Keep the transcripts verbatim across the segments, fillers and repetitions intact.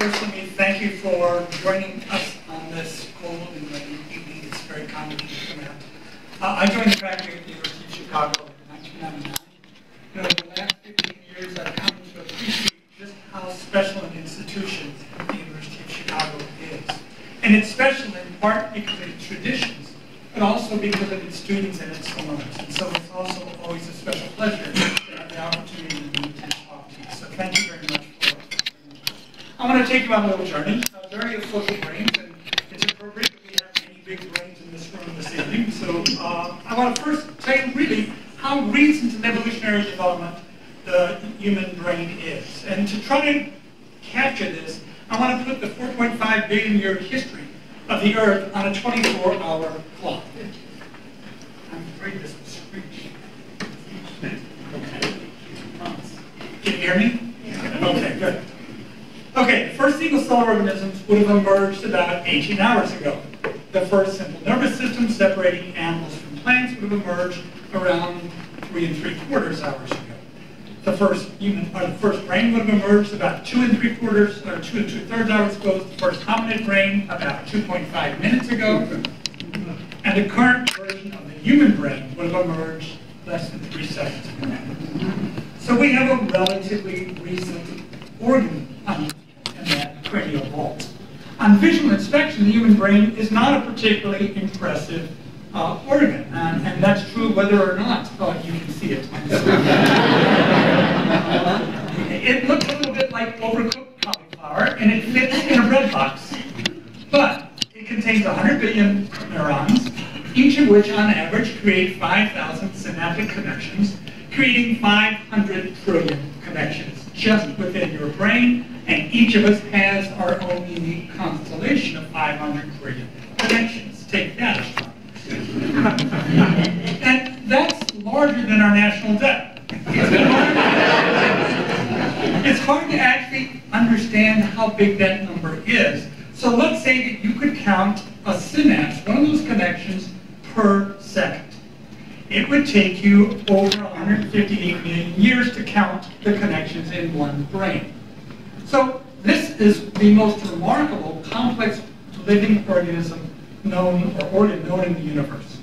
First, let me thank you for joining us on this cold and rainy evening. It's very common to come out. Uh, I joined the faculty at the University of Chicago in nineteen ninety-nine. And over the last fifteen years, I've come to appreciate just how special an institution the University of Chicago is. And it's special in part because of its traditions, but also because of its students and its alumni. And so it's also always a special pleasure to have the opportunity to be to talk to you. So thank you very much. I'm going to take you on a little journey, a journey of social brains, and it's appropriate that we have many big brains in this room this evening. So uh, I want to first tell you really how recent in evolutionary development the human brain is. And to try to capture this, I want to put the four point five billion year history of the Earth on a twenty-four hour clock. I'm afraid this will screech. Okay. Can you hear me? Yeah. Okay, good. Okay, the first single-celled organisms would have emerged about eighteen hours ago. The first simple nervous system separating animals from plants would have emerged around three and three-quarters hours ago. The first human, or the first brain would have emerged about two and three-quarters, or two and two-thirds hours ago. The first hominid brain about two point five minutes ago, and the current version of the human brain would have emerged less than three seconds ago. So we have a relatively recent organ on that cranial vault. On visual inspection, the human brain is not a particularly impressive uh, organ, and, and that's true whether or not uh, you can see it. It looks a little bit like overcooked cauliflower, and it fits in a bread box. But it contains one hundred billion neurons, each of which, on average, create five thousand synaptic connections, creating five hundred trillion connections just within your brain. And each of us has our own unique constellation of five hundred trillion connections. Take that as far. And that's larger than our national debt. It's hard to actually understand how big that number is. So let's say that you could count a synapse, one of those connections, per second. It would take you over one hundred fifty-eight million years to count the connections in one brain. So this is the most remarkable complex living organism known, or organ known in the universe.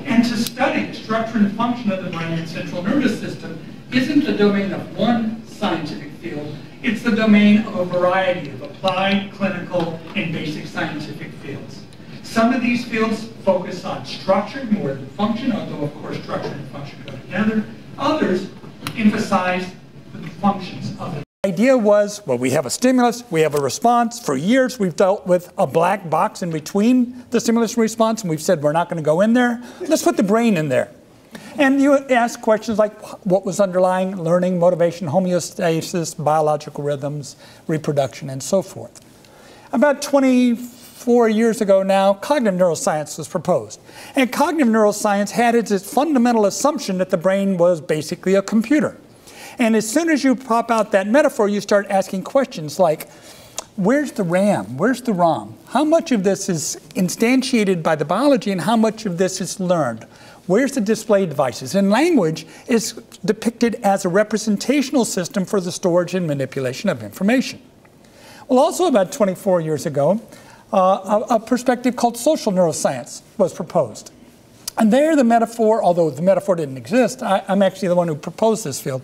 And to study the structure and function of the brain and central nervous system isn't the domain of one scientific field, it's the domain of a variety of applied, clinical, and basic scientific fields. Some of these fields focus on structure more than function, although of course structure and function go together. Others emphasize the functions of it. The idea was, well, we have a stimulus, we have a response. For years, we've dealt with a black box in between the stimulus and response, and we've said we're not going to go in there. Let's put the brain in there. And you ask questions like what was underlying learning, motivation, homeostasis, biological rhythms, reproduction, and so forth. About twenty-four years ago now, cognitive neuroscience was proposed. And cognitive neuroscience had its fundamental assumption that the brain was basically a computer. And as soon as you pop out that metaphor, you start asking questions like, where's the RAM? Where's the ROM? How much of this is instantiated by the biology and how much of this is learned? Where's the display devices? And language is depicted as a representational system for the storage and manipulation of information. Well, also about twenty-four years ago, uh, a, a perspective called social neuroscience was proposed. And there the metaphor, although the metaphor didn't exist, I, I'm actually the one who proposed this field.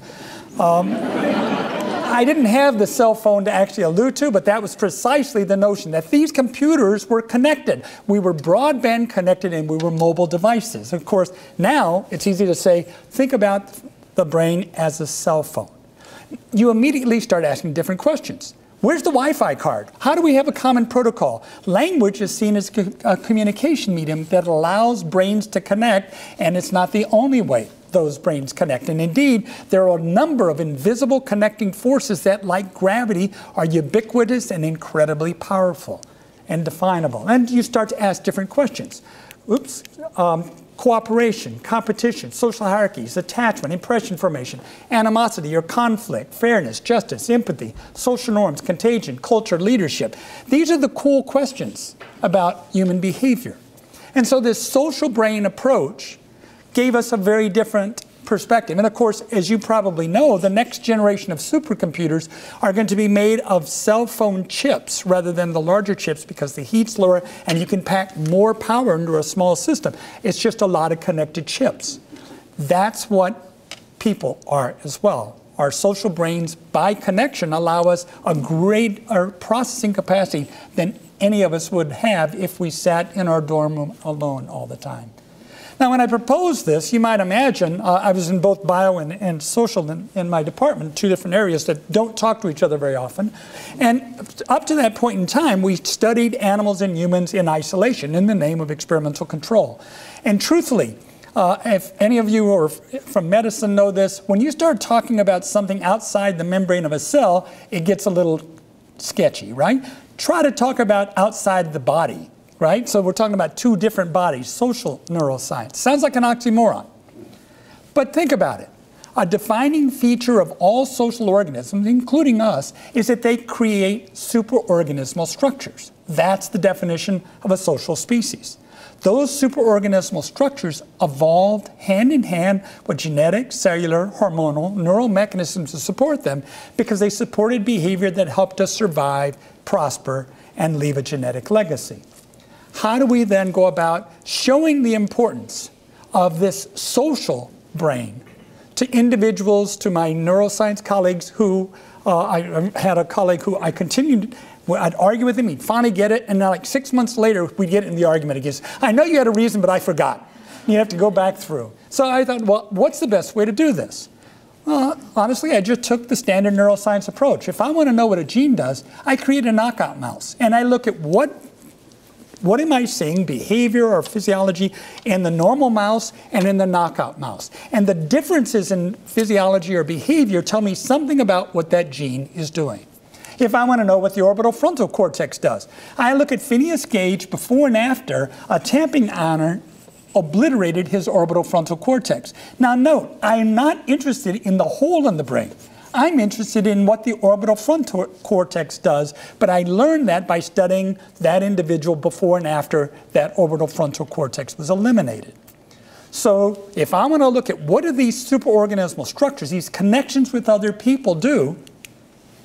Um, I didn't have the cell phone to actually allude to, but that was precisely the notion that these computers were connected. We were broadband connected and we were mobile devices. Of course, now it's easy to say, think about the brain as a cell phone. You immediately start asking different questions. Where's the Wi-Fi card? How do we have a common protocol? Language is seen as a communication medium that allows brains to connect, and it's not the only way those brains connect. And indeed, there are a number of invisible connecting forces that, like gravity, are ubiquitous and incredibly powerful and definable. And you start to ask different questions. Oops. Um, Cooperation, competition, social hierarchies, attachment, impression formation, animosity or conflict, fairness, justice, empathy, social norms, contagion, culture, leadership. These are the cool questions about human behavior. And so this social brain approach gave us a very different perspective. And of course, as you probably know, the next generation of supercomputers are going to be made of cell phone chips rather than the larger chips because the heat's lower and you can pack more power into a small system. It's just a lot of connected chips. That's what people are as well. Our social brains, by connection, allow us a greater processing capacity than any of us would have if we sat in our dorm room alone all the time. Now, when I proposed this, you might imagine, uh, I was in both bio and, and social in, in my department, two different areas that don't talk to each other very often. And up to that point in time, we studied animals and humans in isolation in the name of experimental control. And truthfully, Uh, if any of you who are from medicine know this, when you start talking about something outside the membrane of a cell, it gets a little sketchy, right? Try to talk about outside the body, right? So we're talking about two different bodies, social neuroscience. Sounds like an oxymoron. But think about it. A defining feature of all social organisms, including us, is that they create superorganismal structures. That's the definition of a social species. Those superorganismal structures evolved hand in hand with genetic, cellular, hormonal, neural mechanisms to support them because they supported behavior that helped us survive, prosper, and leave a genetic legacy. How do we then go about showing the importance of this social brain to individuals, to my neuroscience colleagues who, uh, I had a colleague who I continued Well, I'd argue with him, he'd finally get it, and now like six months later, we'd get in the argument against, I know you had a reason, but I forgot. You have to go back through. So I thought, well, what's the best way to do this? Well, honestly, I just took the standard neuroscience approach. If I want to know what a gene does, I create a knockout mouse, and I look at what, what am I seeing, behavior or physiology, in the normal mouse and in the knockout mouse. And the differences in physiology or behavior tell me something about what that gene is doing. If I want to know what the orbital frontal cortex does, I look at Phineas Gage before and after a tamping iron obliterated his orbital frontal cortex. Now note, I'm not interested in the hole in the brain. I'm interested in what the orbital frontal cortex does, but I learned that by studying that individual before and after that orbital frontal cortex was eliminated. So if I want to look at what do these superorganismal structures, these connections with other people do,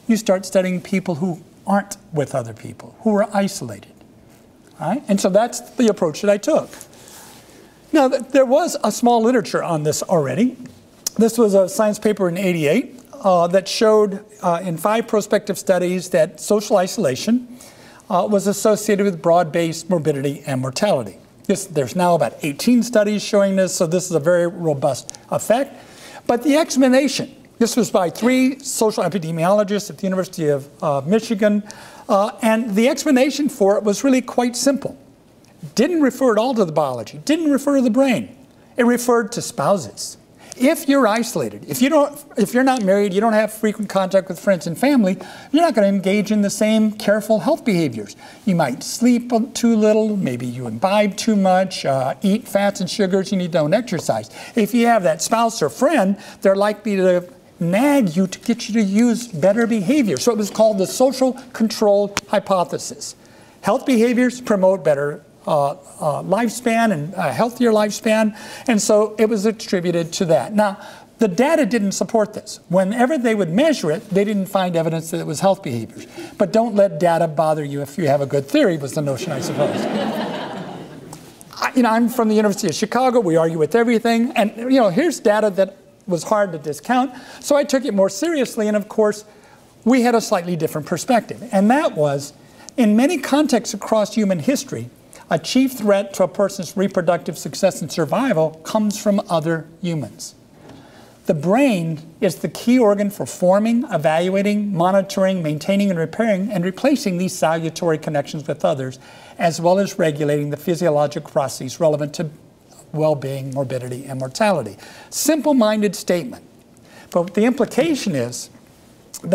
you start studying people who aren't with other people, who are isolated. All right? And so that's the approach that I took. Now, th there was a small literature on this already. This was a science paper in eighty-eight uh, that showed uh, in five prospective studies that social isolation uh, was associated with broad-based morbidity and mortality. This, there's now about eighteen studies showing this, so this is a very robust effect. But the explanation, this was by three social epidemiologists at the University of uh, Michigan, uh, and the explanation for it was really quite simple. Didn't refer at all to the biology, didn't refer to the brain. It referred to spouses. If you're isolated, if, you don't, if you're not married, you don't have frequent contact with friends and family, you're not going to engage in the same careful health behaviors. You might sleep too little, maybe you imbibe too much, uh, eat fats and sugars, you need to don't exercise. If you have that spouse or friend, they're likely to nag you to get you to use better behavior. So it was called the social control hypothesis. Health behaviors promote better uh, uh, lifespan and a healthier lifespan, and so it was attributed to that. Now, the data didn't support this. Whenever they would measure it, they didn't find evidence that it was health behaviors. But don't let data bother you if you have a good theory, was the notion, I suppose. I, you know, I'm from the University of Chicago. We argue with everything, and you know, here's data that was hard to discount, so I took it more seriously, and of course, we had a slightly different perspective, and that was, in many contexts across human history, a chief threat to a person's reproductive success and survival comes from other humans. The brain is the key organ for forming, evaluating, monitoring, maintaining, and repairing, and replacing these salutary connections with others, as well as regulating the physiological processes relevant to well-being, morbidity, and mortality. Simple-minded statement. But the implication is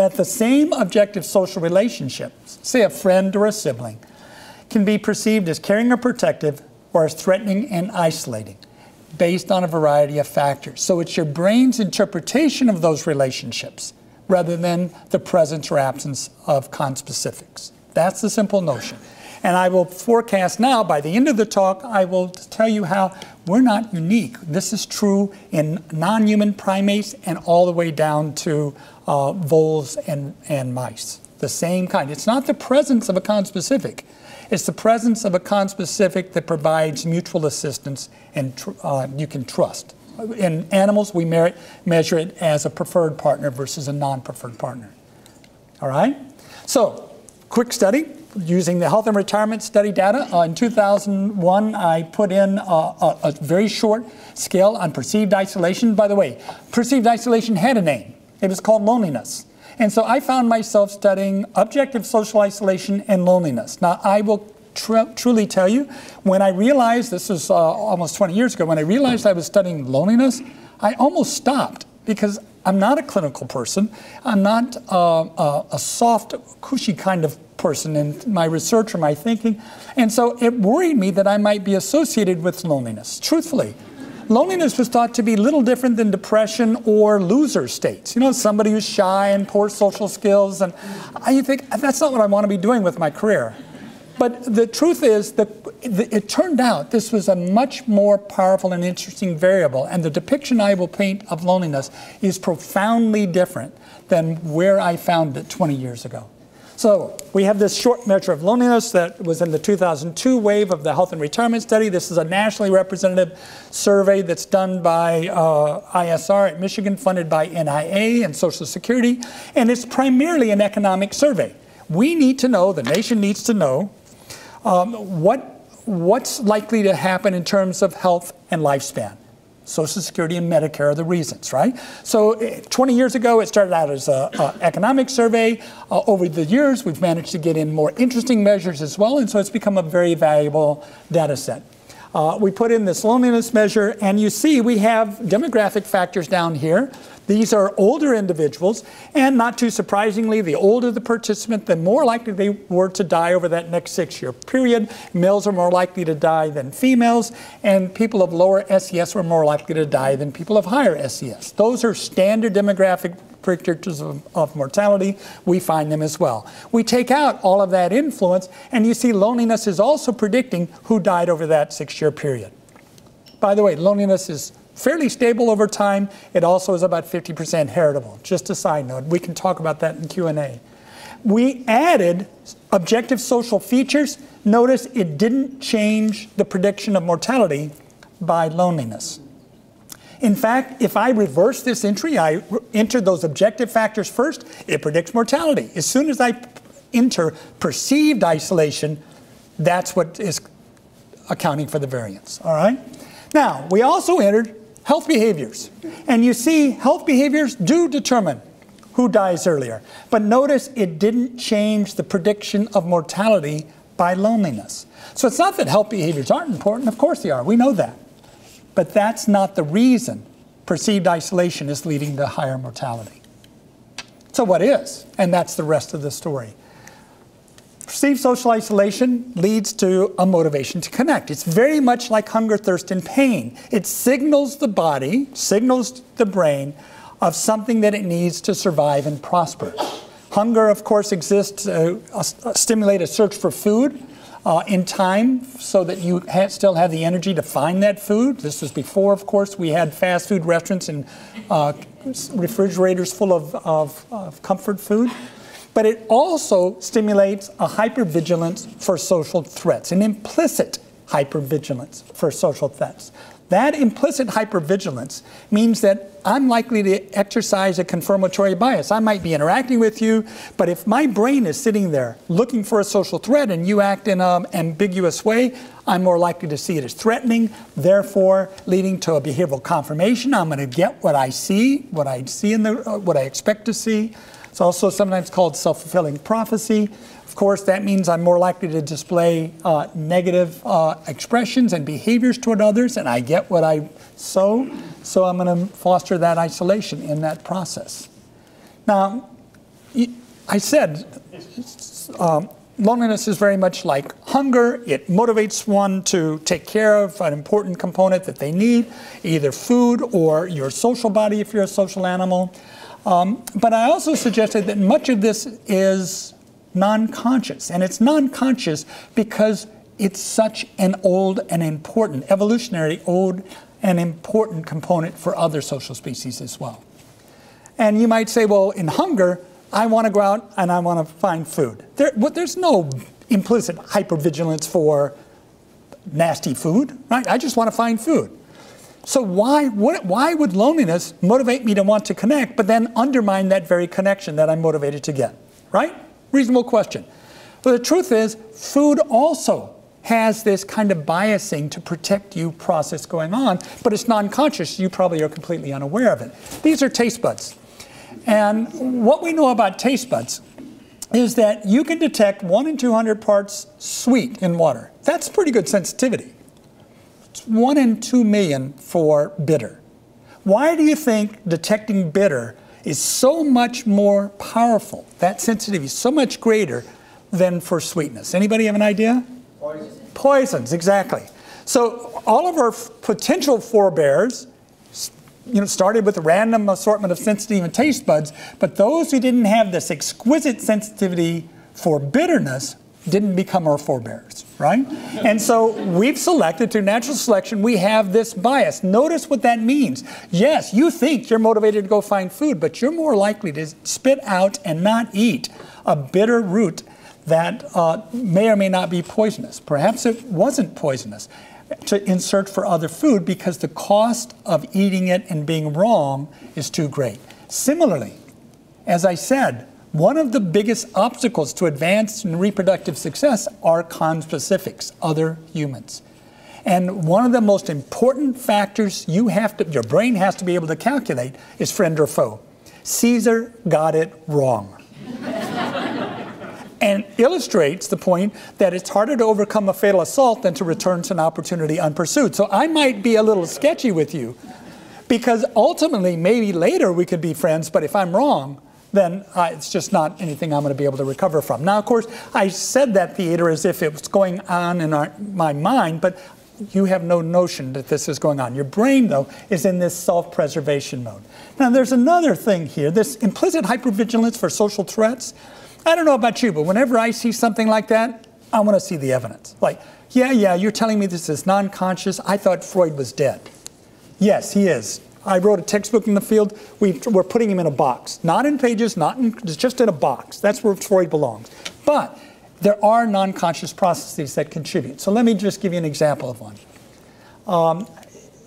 that the same objective social relationships, say a friend or a sibling, can be perceived as caring or protective or as threatening and isolating based on a variety of factors. So it's your brain's interpretation of those relationships rather than the presence or absence of conspecifics. That's the simple notion. And I will forecast now, by the end of the talk, I will tell you how we're not unique. This is true in non-human primates and all the way down to uh, voles and, and mice. The same kind. It's not the presence of a conspecific. It's the presence of a conspecific that provides mutual assistance and tr uh, you can trust. In animals, we merit, measure it as a preferred partner versus a non-preferred partner. All right? So, quick study using the Health and Retirement Study data. Uh, in two thousand one, I put in uh, a, a very short scale on perceived isolation. By the way, perceived isolation had a name. It was called loneliness. And so I found myself studying objective social isolation and loneliness. Now, I will tr truly tell you, when I realized, this was uh, almost twenty years ago, when I realized I was studying loneliness, I almost stopped because I'm not a clinical person. I'm not uh, a, a soft, cushy kind of person in my research or my thinking. And so it worried me that I might be associated with loneliness, truthfully. Loneliness was thought to be little different than depression or loser states. You know, somebody who's shy and poor social skills, and I think that's not what I want to be doing with my career. But the truth is that it turned out this was a much more powerful and interesting variable, and the depiction I will paint of loneliness is profoundly different than where I found it twenty years ago. So we have this short measure of loneliness that was in the two thousand two wave of the Health and Retirement Study. This is a nationally representative survey that's done by uh, I S R at Michigan, funded by N I A and Social Security, and it's primarily an economic survey. We need to know, the nation needs to know, um, what, what's likely to happen in terms of health and lifespan. Social Security and Medicare are the reasons, right? So twenty years ago, it started out as an economic survey. Uh, over the years, we've managed to get in more interesting measures as well, and so it's become a very valuable data set. Uh, we put in this loneliness measure, and you see we have demographic factors down here. These are older individuals, and not too surprisingly, the older the participant, the more likely they were to die over that next six-year period. Males are more likely to die than females, and people of lower S E S were more likely to die than people of higher S E S. Those are standard demographic predictors of, of mortality. We find them as well. We take out all of that influence, and you see loneliness is also predicting who died over that six-year period. By the way, loneliness is fairly stable over time. It also is about fifty percent heritable. Just a side note. We can talk about that in Q and A. We added objective social features. Notice it didn't change the prediction of mortality by loneliness. In fact, if I reverse this entry, I enter those objective factors first, it predicts mortality. As soon as I enter perceived isolation, that's what is accounting for the variance. All right? Now, we also entered health behaviors. And you see, health behaviors do determine who dies earlier. But notice it didn't change the prediction of mortality by loneliness. So it's not that health behaviors aren't important. Of course they are. We know that. But that's not the reason perceived isolation is leading to higher mortality. So what is? And that's the rest of the story. Perceived social isolation leads to a motivation to connect. It's very much like hunger, thirst, and pain. It signals the body, signals the brain of something that it needs to survive and prosper. Hunger, of course, exists to uh, uh, stimulate a search for food uh, in time so that you ha still have the energy to find that food. This was before, of course, we had fast food restaurants and uh, refrigerators full of, of, of comfort food. But it also stimulates a hypervigilance for social threats, an implicit hypervigilance for social threats. That implicit hypervigilance means that I'm likely to exercise a confirmatory bias. I might be interacting with you, but if my brain is sitting there looking for a social threat and you act in an ambiguous way, I'm more likely to see it as threatening, therefore leading to a behavioral confirmation. I'm going to get what I see, what I see in the, uh, what I expect to see. It's also sometimes called self-fulfilling prophecy. Of course, that means I'm more likely to display uh, negative uh, expressions and behaviors toward others, and I get what I sow, so I'm going to foster that isolation in that process. Now, I said um, loneliness is very much like hunger. It motivates one to take care of an important component that they need, either food or your social body if you're a social animal. Um, but I also suggested that much of this is non-conscious, and it's non-conscious because it's such an old and important, evolutionary old and important component for other social species as well. And you might say, well, in hunger, I want to go out and I want to find food. There, well, there's no implicit hypervigilance for nasty food, right? I just want to find food. So why, what, why would loneliness motivate me to want to connect, but then undermine that very connection that I'm motivated to get, right? Reasonable question. Well, the truth is, food also has this kind of biasing to protect you process going on, but it's non-conscious. You probably are completely unaware of it. These are taste buds. And what we know about taste buds is that you can detect one in two hundred parts sweet in water. That's pretty good sensitivity. It's one in two million for bitter. Why do you think detecting bitter is so much more powerful? That sensitivity is so much greater than for sweetness. Anybody have an idea? Poisons. Poisons, exactly. So all of our potential forebears, you know, started with a random assortment of sensitive and taste buds, but those who didn't have this exquisite sensitivity for bitterness didn't become our forebears, right? And so we've selected, through natural selection, we have this bias. Notice what that means. Yes, you think you're motivated to go find food, but you're more likely to spit out and not eat a bitter root that uh, may or may not be poisonous. Perhaps it wasn't poisonous, to in search for other food, because the cost of eating it and being wrong is too great. Similarly, as I said, one of the biggest obstacles to advanced and reproductive success are conspecifics, other humans. And one of the most important factors you have to, your brain has to be able to calculate is friend or foe. Caesar got it wrong. And illustrates the point that it's harder to overcome a fatal assault than to return to an opportunity unpursued. So I might be a little sketchy with you, because ultimately, maybe later we could be friends, but if I'm wrong, then uh, it's just not anything I'm going to be able to recover from. Now, of course, I said that theater as if it was going on in our, my mind, but you have no notion that this is going on. Your brain, though, is in this self-preservation mode. Now, there's another thing here, this implicit hypervigilance for social threats. I don't know about you, but whenever I see something like that, I want to see the evidence. Like, yeah, yeah, you're telling me this is non-conscious. I thought Freud was dead. Yes, he is. I wrote a textbook in the field. We've, we're putting him in a box. Not in pages, not in, just in a box. That's where Freud belongs. But there are non-conscious processes that contribute. So let me just give you an example of one. Um,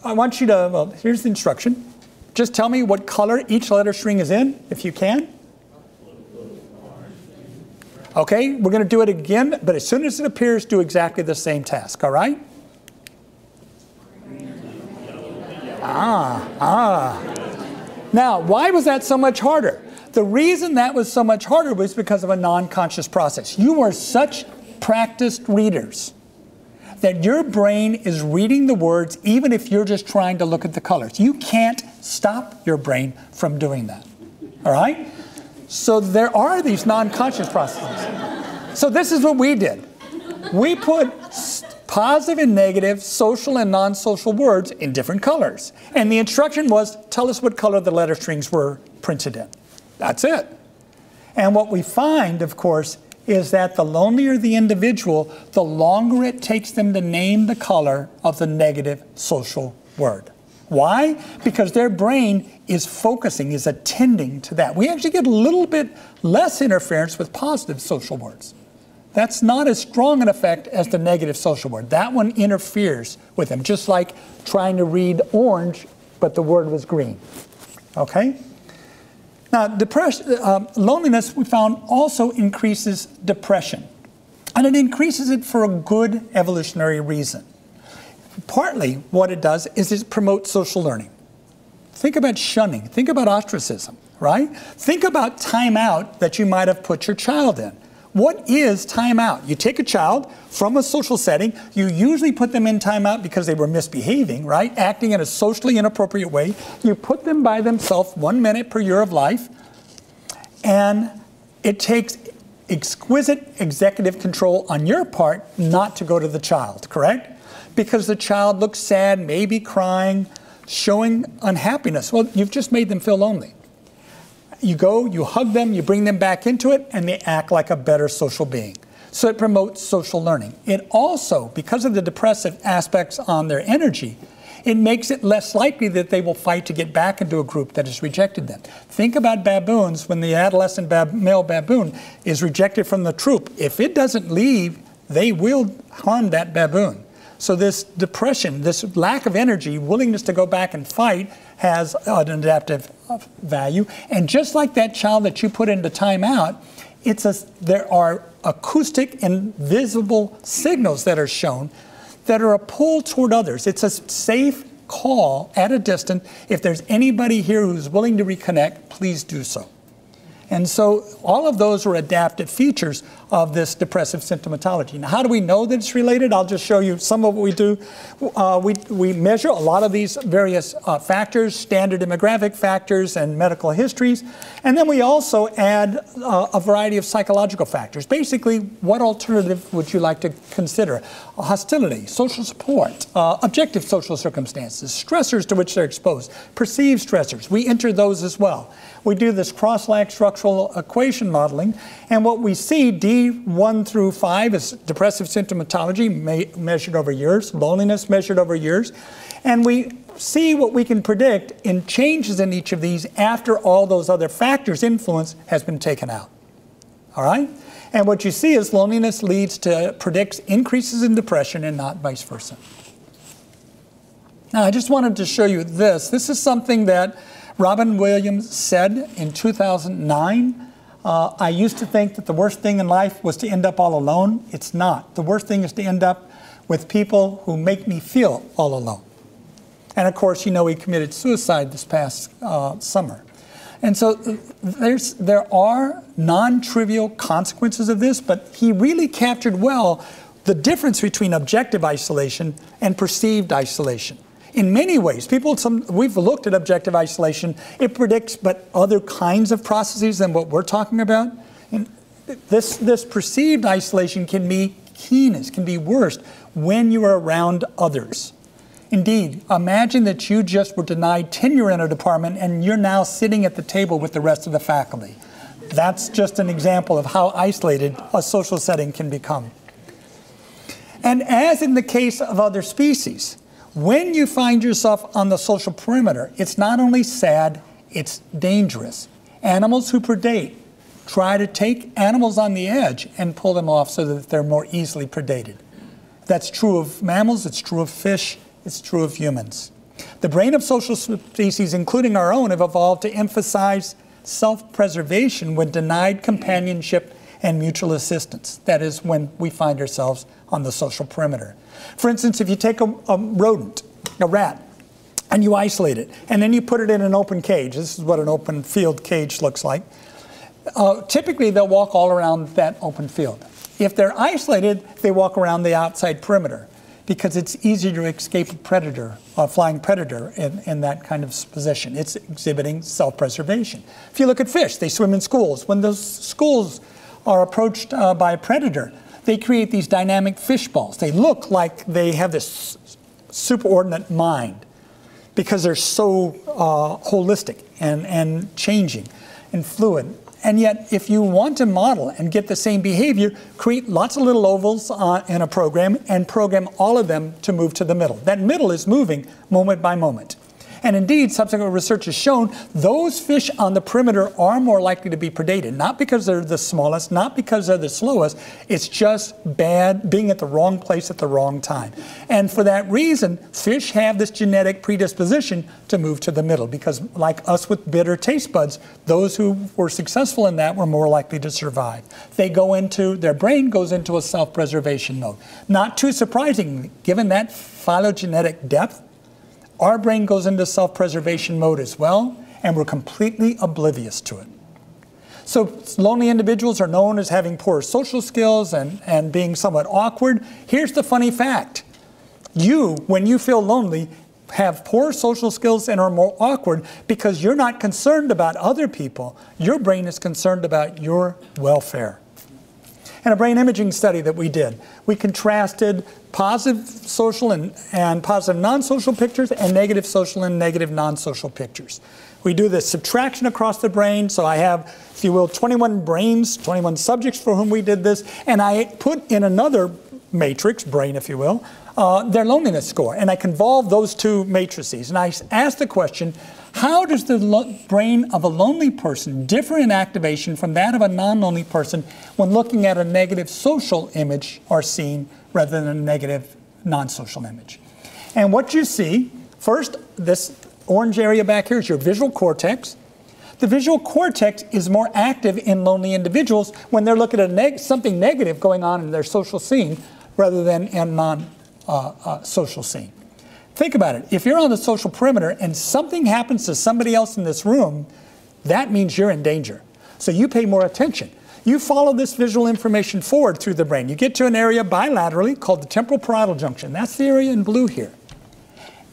I want you to, well, here's the instruction. Just tell me what color each letter string is in, if you can. Okay, we're going to do it again, but as soon as it appears, do exactly the same task, all right? Ah, ah. Now, why was that so much harder? The reason that was so much harder was because of a non-conscious process. You are such practiced readers that your brain is reading the words even if you're just trying to look at the colors. You can't stop your brain from doing that, all right? So there are these non-conscious processes. So this is what we did. We put positive and negative, social and non-social words in different colors. And the instruction was, tell us what color the letter strings were printed in. That's it. And what we find, of course, is that the lonelier the individual, the longer it takes them to name the color of the negative social word. Why? Because their brain is focusing, is attending to that. We actually get a little bit less interference with positive social words. That's not as strong an effect as the negative social word. That one interferes with them, just like trying to read orange, but the word was green. Okay? Now, depression, uh, loneliness, we found, also increases depression. And it increases it for a good evolutionary reason. Partly what it does is it promotes social learning. Think about shunning. Think about ostracism, right? Think about time out that you might have put your child in. What is time out? You take a child from a social setting. You usually put them in time out because they were misbehaving, right? Acting in a socially inappropriate way. You put them by themselves one minute per year of life. And it takes exquisite executive control on your part not to go to the child, correct? Because the child looks sad, maybe crying, showing unhappiness. Well, you've just made them feel lonely. You go, you hug them, you bring them back into it, and they act like a better social being. So it promotes social learning. It also, because of the depressive aspects on their energy, it makes it less likely that they will fight to get back into a group that has rejected them. Think about baboons. When the adolescent bab- male baboon is rejected from the troop, if it doesn't leave, they will harm that baboon. So this depression, this lack of energy, willingness to go back and fight, has an adaptive value. And just like that child that you put into timeout, it's a, there are acoustic and visible signals that are shown that are a pull toward others. It's a safe call at a distance. If there's anybody here who's willing to reconnect, please do so. And so all of those are adaptive features of this depressive symptomatology. Now, how do we know that it's related? I'll just show you some of what we do. Uh, we, we measure a lot of these various uh, factors, standard demographic factors and medical histories. And then we also add uh, a variety of psychological factors. Basically, what alternative would you like to consider? Hostility, social support, uh, objective social circumstances, stressors to which they're exposed, perceived stressors. We enter those as well. We do this cross-lack structural equation modeling, and what we see, D one through five is depressive symptomatology me measured over years, loneliness measured over years, and we see what we can predict in changes in each of these after all those other factors influence has been taken out. All right? And what you see is loneliness leads to, predicts increases in depression and not vice versa. Now, I just wanted to show you this. This is something that Robin Williams said in two thousand nine, uh, I used to think that the worst thing in life was to end up all alone. It's not. The worst thing is to end up with people who make me feel all alone. And of course, you know, he committed suicide this past uh, summer. And so there's, there are non-trivial consequences of this, but he really captured well the difference between objective isolation and perceived isolation. In many ways, people, some, we've looked at objective isolation. It predicts but other kinds of processes than what we're talking about. And this, this perceived isolation can be keenest, can be worst when you are around others. Indeed, imagine that you just were denied tenure in a department and you're now sitting at the table with the rest of the faculty. That's just an example of how isolated a social setting can become. And as in the case of other species, when you find yourself on the social perimeter, it's not only sad, it's dangerous. Animals who predate try to take animals on the edge and pull them off so that they're more easily predated. That's true of mammals, it's true of fish, it's true of humans. The brain of social species, including our own, have evolved to emphasize self-preservation when denied companionship and mutual assistance. That is when we find ourselves on the social perimeter. For instance, if you take a, a rodent, a rat, and you isolate it, and then you put it in an open cage, this is what an open field cage looks like, uh, typically they'll walk all around that open field. If they're isolated, they walk around the outside perimeter because it's easier to escape a predator, a flying predator in, in that kind of position. It's exhibiting self-preservation. If you look at fish, they swim in schools. When those schools are approached uh, by a predator, they create these dynamic fish balls. They look like they have this superordinate mind because they're so uh, holistic and, and changing and fluid. And yet, if you want to model and get the same behavior, create lots of little ovals uh, in a program and program all of them to move to the middle. That middle is moving moment by moment. And indeed, subsequent research has shown those fish on the perimeter are more likely to be predated, not because they're the smallest, not because they're the slowest, it's just bad being at the wrong place at the wrong time. And for that reason, fish have this genetic predisposition to move to the middle because, like us with bitter taste buds, those who were successful in that were more likely to survive. They go into, their brain goes into a self-preservation mode. Not too surprisingly, given that phylogenetic depth, our brain goes into self-preservation mode as well, and we're completely oblivious to it. So lonely individuals are known as having poor social skills and, and being somewhat awkward. Here's the funny fact. You, when you feel lonely, have poor social skills and are more awkward because you're not concerned about other people. Your brain is concerned about your welfare. and a brain imaging study that we did. We contrasted positive social and, and positive non-social pictures and negative social and negative non-social pictures. We do this subtraction across the brain, so I have, if you will, twenty-one brains, twenty-one subjects for whom we did this, and I put in another matrix, brain if you will, uh, their loneliness score, and I convolve those two matrices, and I asked the question, how does the lo- brain of a lonely person differ in activation from that of a non-lonely person when looking at a negative social image or scene rather than a negative non-social image? And what you see, first, this orange area back here is your visual cortex. The visual cortex is more active in lonely individuals when they're looking at neg- something negative going on in their social scene rather than in non, uh, uh, social scene. Think about it. If you're on the social perimeter and something happens to somebody else in this room, that means you're in danger. So you pay more attention. You follow this visual information forward through the brain. You get to an area bilaterally called the temporal parietal junction. That's the area in blue here.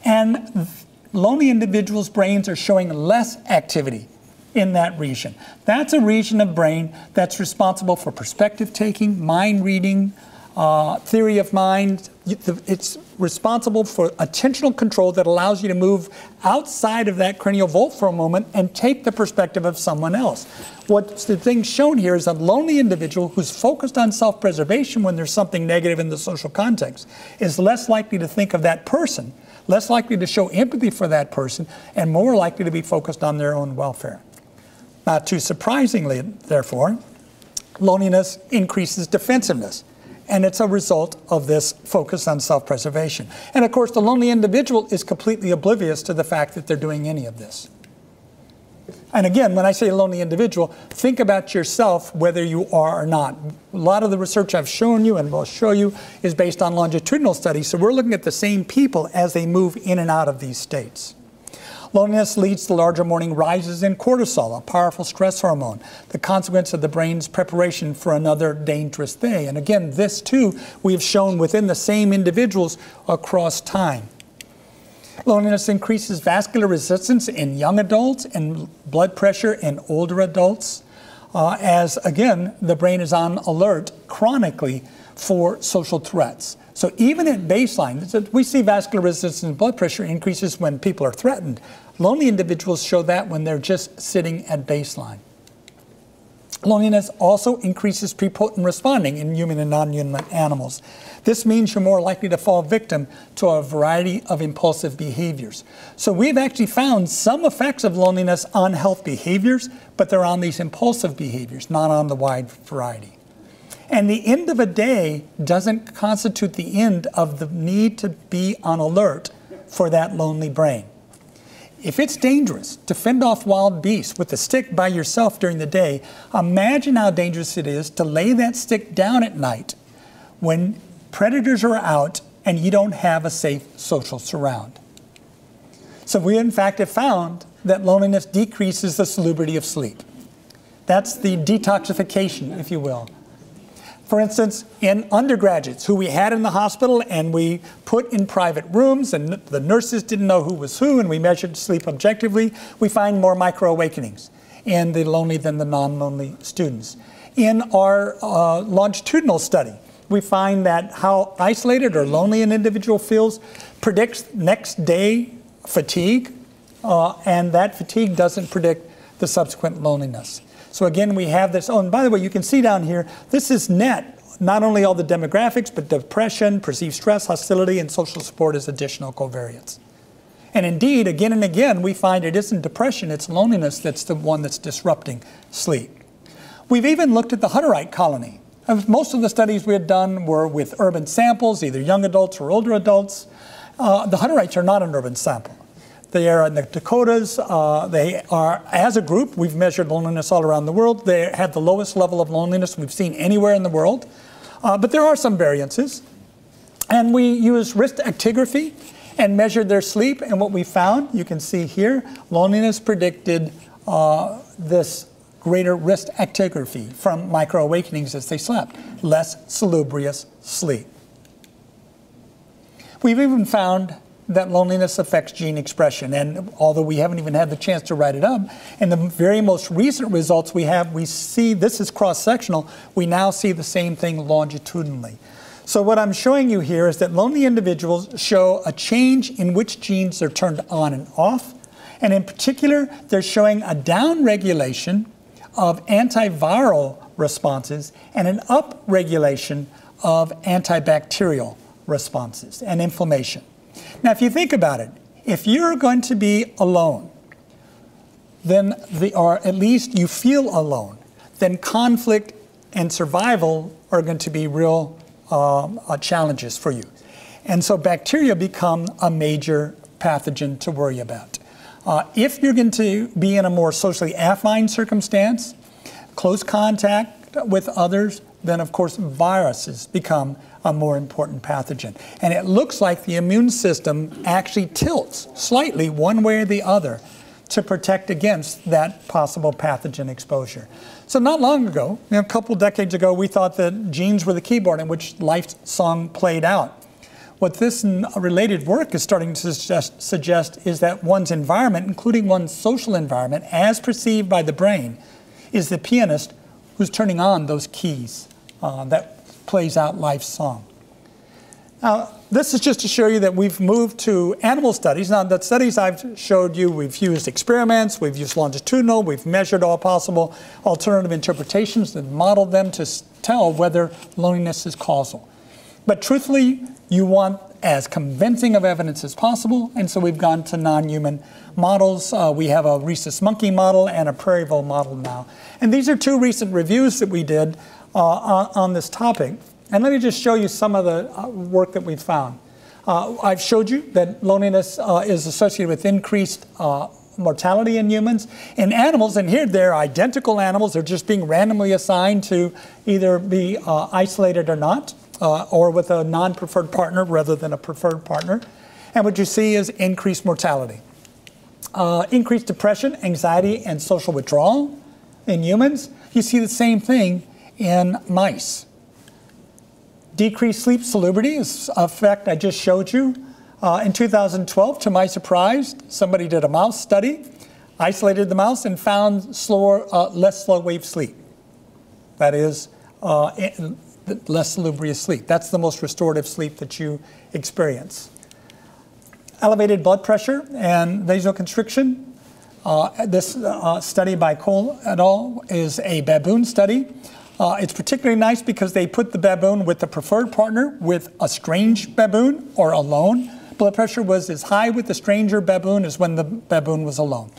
And lonely individuals' brains are showing less activity in that region. That's a region of brain that's responsible for perspective taking, mind reading, Uh, theory of mind. It's responsible for attentional control that allows you to move outside of that cranial vault for a moment and take the perspective of someone else. What's the thing shown here is a lonely individual who's focused on self-preservation when there's something negative in the social context is less likely to think of that person, less likely to show empathy for that person, and more likely to be focused on their own welfare. Not too surprisingly, therefore, loneliness increases defensiveness. And it's a result of this focus on self-preservation. And of course, the lonely individual is completely oblivious to the fact that they're doing any of this. And again, when I say lonely individual, think about yourself whether you are or not. A lot of the research I've shown you and will show you is based on longitudinal studies, so we're looking at the same people as they move in and out of these states. Loneliness leads to larger morning rises in cortisol, a powerful stress hormone, the consequence of the brain's preparation for another dangerous day. And again, this too we've shown within the same individuals across time. Loneliness increases vascular resistance in young adults and blood pressure in older adults, uh, as again, the brain is on alert chronically for social threats. So even at baseline, we see vascular resistance and blood pressure increases when people are threatened. Lonely individuals show that when they're just sitting at baseline. Loneliness also increases prepotent responding in human and non-human animals. This means you're more likely to fall victim to a variety of impulsive behaviors. So we've actually found some effects of loneliness on health behaviors, but they're on these impulsive behaviors, not on the wide variety. And the end of a day doesn't constitute the end of the need to be on alert for that lonely brain. If it's dangerous to fend off wild beasts with a stick by yourself during the day, imagine how dangerous it is to lay that stick down at night when predators are out and you don't have a safe social surround. So we in fact have found that loneliness decreases the salubrity of sleep. That's the detoxification, if you will. For instance, in undergraduates who we had in the hospital and we put in private rooms and the nurses didn't know who was who and we measured sleep objectively, we find more micro-awakenings in the lonely than the non-lonely students. In our uh, longitudinal study, we find that how isolated or lonely an individual feels predicts next day fatigue, uh, and that fatigue doesn't predict the subsequent loneliness. So again, we have this, oh, and by the way, you can see down here, this is net, not only all the demographics, but depression, perceived stress, hostility, and social support as additional covariates. And indeed, again and again, we find it isn't depression, it's loneliness that's the one that's disrupting sleep. We've even looked at the Hutterite colony. Most of the studies we had done were with urban samples, either young adults or older adults. Uh, the Hutterites are not an urban sample. They are in the Dakotas. Uh, they are, as a group, we've measured loneliness all around the world. They have the lowest level of loneliness we've seen anywhere in the world. Uh, but there are some variances. And we used wrist actigraphy and measured their sleep. And what we found, you can see here, loneliness predicted uh, this greater wrist actigraphy from micro-awakenings as they slept, less salubrious sleep. We've even found that loneliness affects gene expression. And although we haven't even had the chance to write it up, in the very most recent results we have, we see, this is cross-sectional, we now see the same thing longitudinally. So what I'm showing you here is that lonely individuals show a change in which genes are turned on and off. And in particular, they're showing a downregulation of antiviral responses and an upregulation of antibacterial responses and inflammation. Now, if you think about it, if you're going to be alone, then the, or at least you feel alone, then conflict and survival are going to be real um, uh, challenges for you. And so bacteria become a major pathogen to worry about. Uh, if you're going to be in a more socially affine circumstance, close contact with others, then of course viruses become a more important pathogen. And it looks like the immune system actually tilts slightly one way or the other to protect against that possible pathogen exposure. So not long ago, you know, a couple decades ago, we thought that genes were the keyboard in which life's song played out. What this related work is starting to suggest, suggest is that one's environment, including one's social environment, as perceived by the brain, is the pianist who's turning on those keys uh, that plays out life's song. Now, this is just to show you that we've moved to animal studies. Now, the studies I've showed you, we've used experiments, we've used longitudinal, we've measured all possible alternative interpretations and modeled them to tell whether loneliness is causal. But truthfully, you want as convincing of evidence as possible, and so we've gone to non-human models. Uh, we have a rhesus monkey model and a prairie vole model now. And these are two recent reviews that we did uh, on, on this topic. And let me just show you some of the uh, work that we've found. Uh, I've showed you that loneliness uh, is associated with increased uh, mortality in humans. In animals, and here they're identical animals, they're just being randomly assigned to either be uh, isolated or not. Uh, or with a non-preferred partner rather than a preferred partner. And what you see is increased mortality. Uh, increased depression, anxiety, and social withdrawal in humans. You see the same thing in mice. Decreased sleep salubrity is an effect I just showed you. Uh, in two thousand twelve, to my surprise, somebody did a mouse study, isolated the mouse, and found slower, uh, less slow-wave sleep. That is, uh, in, less salubrious sleep. That's the most restorative sleep that you experience. Elevated blood pressure and vasoconstriction. Uh, this uh, study by Cole et al. Is a baboon study. Uh, it's particularly nice because they put the baboon with the preferred partner, with a strange baboon, or alone. Blood pressure was as high with the stranger baboon as when the baboon was alone.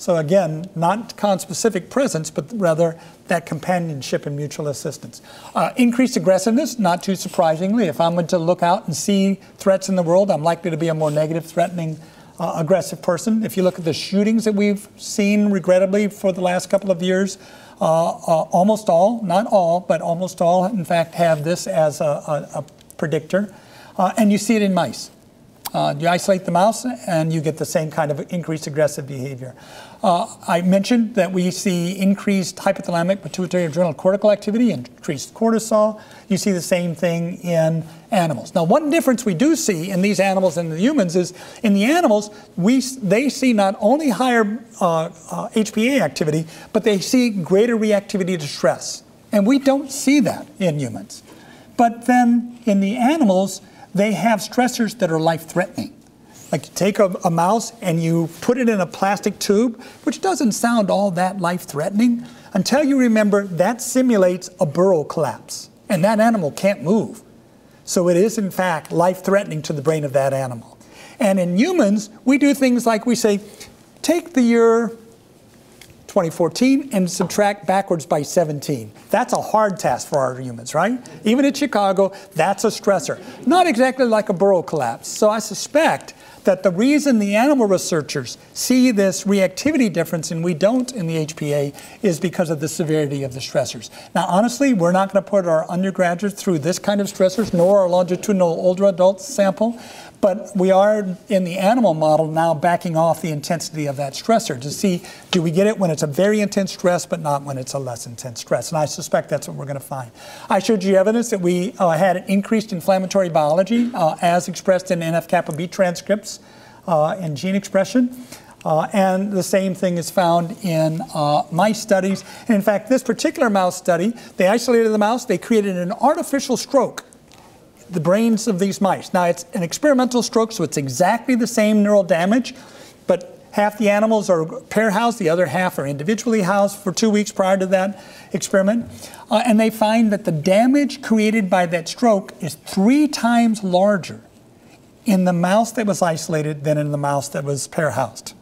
So again, not conspecific presence, but rather that companionship and mutual assistance. Uh, increased aggressiveness, not too surprisingly. If I'm going to look out and see threats in the world, I'm likely to be a more negative, threatening, uh, aggressive person. If you look at the shootings that we've seen, regrettably, for the last couple of years, uh, uh, almost all, not all, but almost all, in fact, have this as a, a, a predictor. Uh, and you see it in mice. Uh, you isolate the mouse, and you get the same kind of increased aggressive behavior. Uh, I mentioned that we see increased hypothalamic, pituitary, adrenal cortical activity, increased cortisol. You see the same thing in animals. Now, one difference we do see in these animals and the humans is in the animals, we, they see not only higher uh, uh, H P A activity, but they see greater reactivity to stress. And we don't see that in humans. But then in the animals, they have stressors that are life-threatening. Like you take a, a mouse and you put it in a plastic tube, which doesn't sound all that life-threatening, until you remember that simulates a burrow collapse, and that animal can't move. So it is, in fact, life-threatening to the brain of that animal. And in humans, we do things like we say, take the year twenty fourteen and subtract backwards by seventeen. That's a hard task for our humans, right? Even at Chicago, that's a stressor. Not exactly like a burrow collapse. So I suspect that the reason the animal researchers see this reactivity difference and we don't in the H P A is because of the severity of the stressors. Now, honestly, we're not going to put our undergraduates through this kind of stressors, nor our longitudinal older adult sample. But we are, in the animal model, now backing off the intensity of that stressor to see, do we get it when it's a very intense stress, but not when it's a less intense stress? And I suspect that's what we're going to find. I showed you evidence that we uh, had increased inflammatory biology uh, as expressed in N F kappa B transcripts. genetics uh, and gene expression. Uh, and the same thing is found in uh, mice studies. And in fact, this particular mouse study, they isolated the mouse, they created an artificial stroke, the brains of these mice. Now, it's an experimental stroke, so it's exactly the same neural damage, but half the animals are pair housed, the other half are individually housed for two weeks prior to that experiment. Uh, and they find that the damage created by that stroke is three times larger in the mouse that was isolated than in the mouse that was pair housed.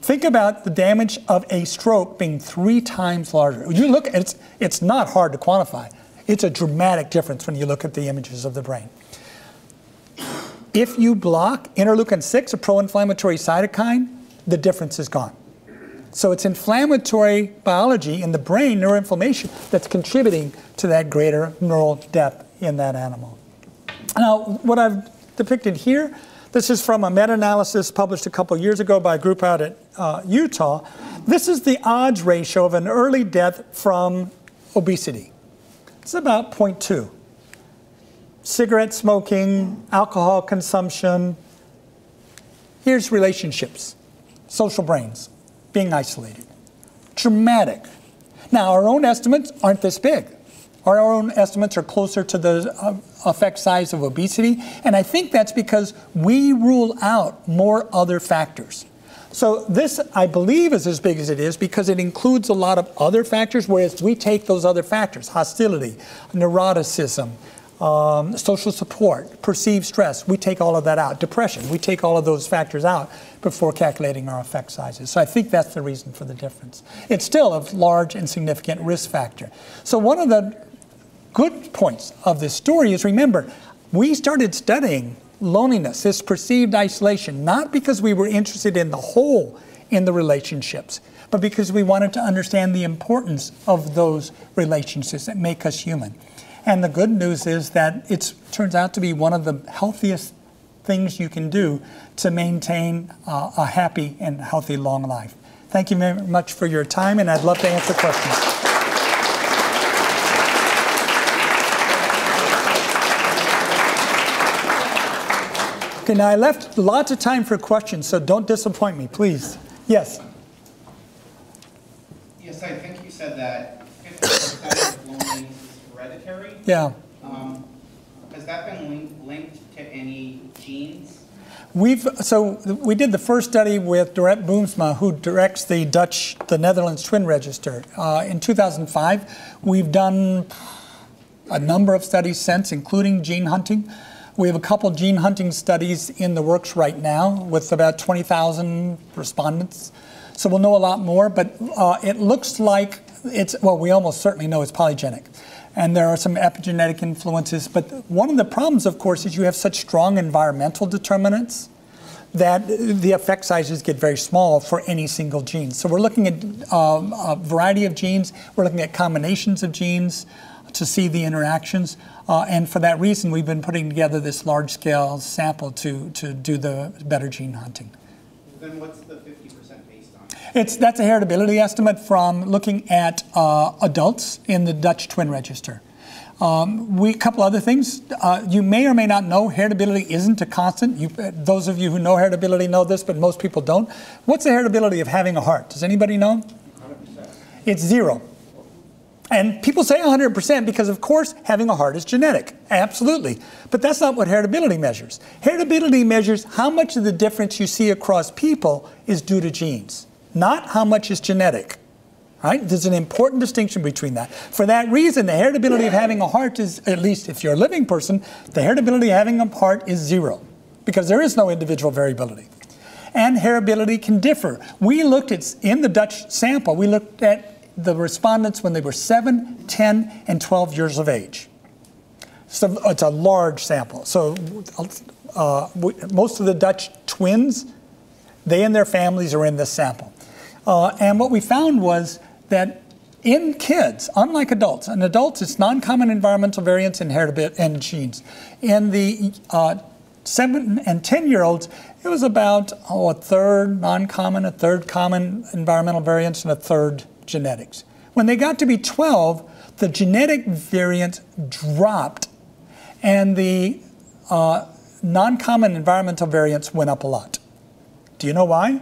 Think about the damage of a stroke being three times larger. You look, it's, it's not hard to quantify. It's a dramatic difference when you look at the images of the brain. If you block interleukin six, a pro-inflammatory cytokine, the difference is gone. So it's inflammatory biology in the brain, neuroinflammation, that's contributing to that greater neural depth in that animal. Now, what I've depicted here, this is from a meta-analysis published a couple years ago by a group out at uh, Utah. This is the odds ratio of an early death from obesity. It's about zero point two. Cigarette smoking, alcohol consumption. Here's relationships, social brains, being isolated. Dramatic. Now, our own estimates aren't this big. Our own estimates are closer to the effect size of obesity, and I think that's because we rule out more other factors. So this, I believe, is as big as it is because it includes a lot of other factors, whereas we take those other factors, hostility, neuroticism, um, social support, perceived stress, we take all of that out, depression, we take all of those factors out before calculating our effect sizes. So I think that's the reason for the difference. It's still a large and significant risk factor. So one of the good points of this story is, remember, we started studying loneliness, this perceived isolation, not because we were interested in the whole in the relationships, but because we wanted to understand the importance of those relationships that make us human. And the good news is that it turns out to be one of the healthiest things you can do to maintain uh, a happy and healthy long life. Thank you very much for your time, and I'd love to answer questions. Okay, now I left lots of time for questions, so don't disappoint me, please. Yes? Yes, I think you said that fifty percent of loneliness is hereditary. Yeah. Um, has that been link linked to any genes? We've, so we did the first study with Dorret Boomsma, who directs the Dutch, the Netherlands Twin Register. Uh, in two thousand five, we've done a number of studies since, including gene hunting. We have a couple gene hunting studies in the works right now with about twenty thousand respondents. So we'll know a lot more, but uh, it looks like it's, well, we almost certainly know it's polygenic. And there are some epigenetic influences, but one of the problems, of course, is you have such strong environmental determinants that the effect sizes get very small for any single gene. So we're looking at um, a variety of genes. We're looking at combinations of genes to see the interactions. Uh, and for that reason, we've been putting together this large-scale sample to, to do the better gene hunting. Then what's the fifty percent based on? It's, that's a heritability estimate from looking at uh, adults in the Dutch Twin Register. Um, we, a couple other things. Uh, you may or may not know heritability isn't a constant. You, those of you who know heritability know this, but most people don't. What's the heritability of having a heart? Does anybody know? one hundred percent. It's zero. And people say one hundred percent because, of course, having a heart is genetic. Absolutely. But that's not what heritability measures. Heritability measures how much of the difference you see across people is due to genes, not how much is genetic. Right? There's an important distinction between that. For that reason, the heritability of having a heart is, at least if you're a living person, the heritability of having a heart is zero because there is no individual variability. And heritability can differ. We looked at, in the Dutch sample, we looked at the respondents when they were seven, ten, and twelve years of age. So it's a large sample. So uh, we, most of the Dutch twins, they and their families are in this sample. Uh, and what we found was that in kids, unlike adults, in adults it's non-common environmental variants in heritability and genes. In the uh, seven and ten year olds, it was about oh, a third non-common, a third common environmental variants, and a third genetics. When they got to be twelve, the genetic variant dropped and the uh, non-common environmental variants went up a lot. Do you know why?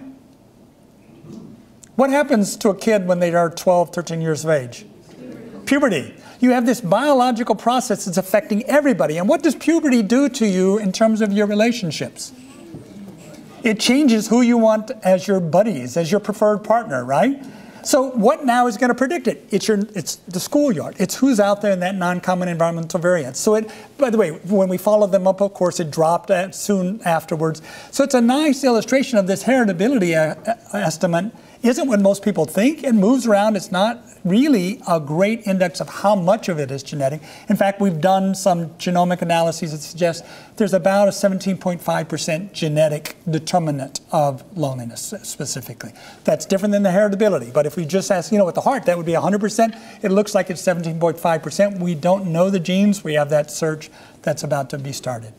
What happens to a kid when they are twelve, thirteen years of age? Puberty. You have this biological process that's affecting everybody. And what does puberty do to you in terms of your relationships? It changes who you want as your buddies, as your preferred partner, right? So what now is going to predict it? It's, your, it's the schoolyard. It's who's out there in that non-common environmental variance. So it, by the way, when we followed them up, of course, it dropped soon afterwards. So it's a nice illustration of this heritability estimate. Isn't what most people think. It moves around. It's not really a great index of how much of it is genetic. In fact, we've done some genomic analyses that suggest there's about a seventeen point five percent genetic determinant of loneliness specifically. That's different than the heritability. But if we just ask, you know, with the heart, that would be one hundred percent. It looks like it's seventeen point five percent. We don't know the genes. We have that search that's about to be started.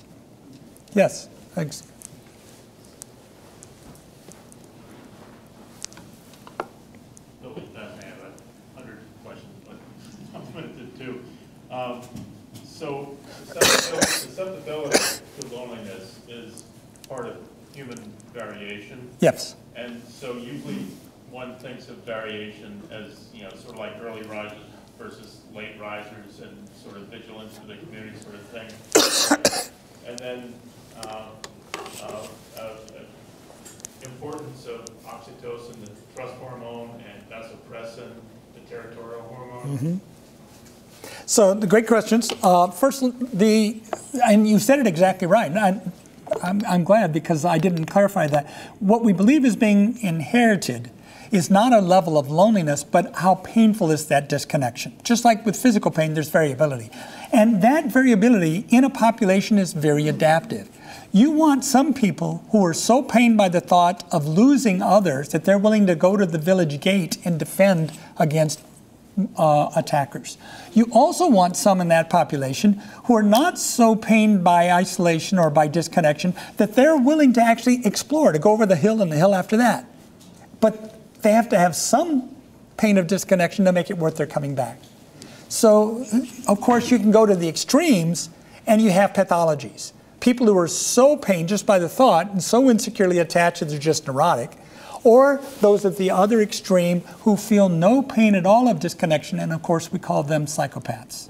Yes, thanks. Um, so susceptibility to loneliness is part of human variation. Yes. And so usually one thinks of variation as, you know, sort of like early risers versus late risers and sort of vigilance for the community sort of thing. And then uh, uh, uh, importance of oxytocin, the trust hormone, and vasopressin, the territorial hormone. Mm-hmm. So the great questions. Uh, first, the and you said it exactly right. I, I'm, I'm glad because I didn't clarify that. What we believe is being inherited is not a level of loneliness, but how painful is that disconnection. Just like with physical pain, there's variability. And that variability in a population is very adaptive. You want some people who are so pained by the thought of losing others that they're willing to go to the village gate and defend against Uh, attackers. You also want some in that population who are not so pained by isolation or by disconnection that they're willing to actually explore, to go over the hill and the hill after that. But they have to have some pain of disconnection to make it worth their coming back. So, of course, you can go to the extremes and you have pathologies. People who are so pained just by the thought and so insecurely attached that they're just neurotic. Or those at the other extreme who feel no pain at all of disconnection, and of course we call them psychopaths.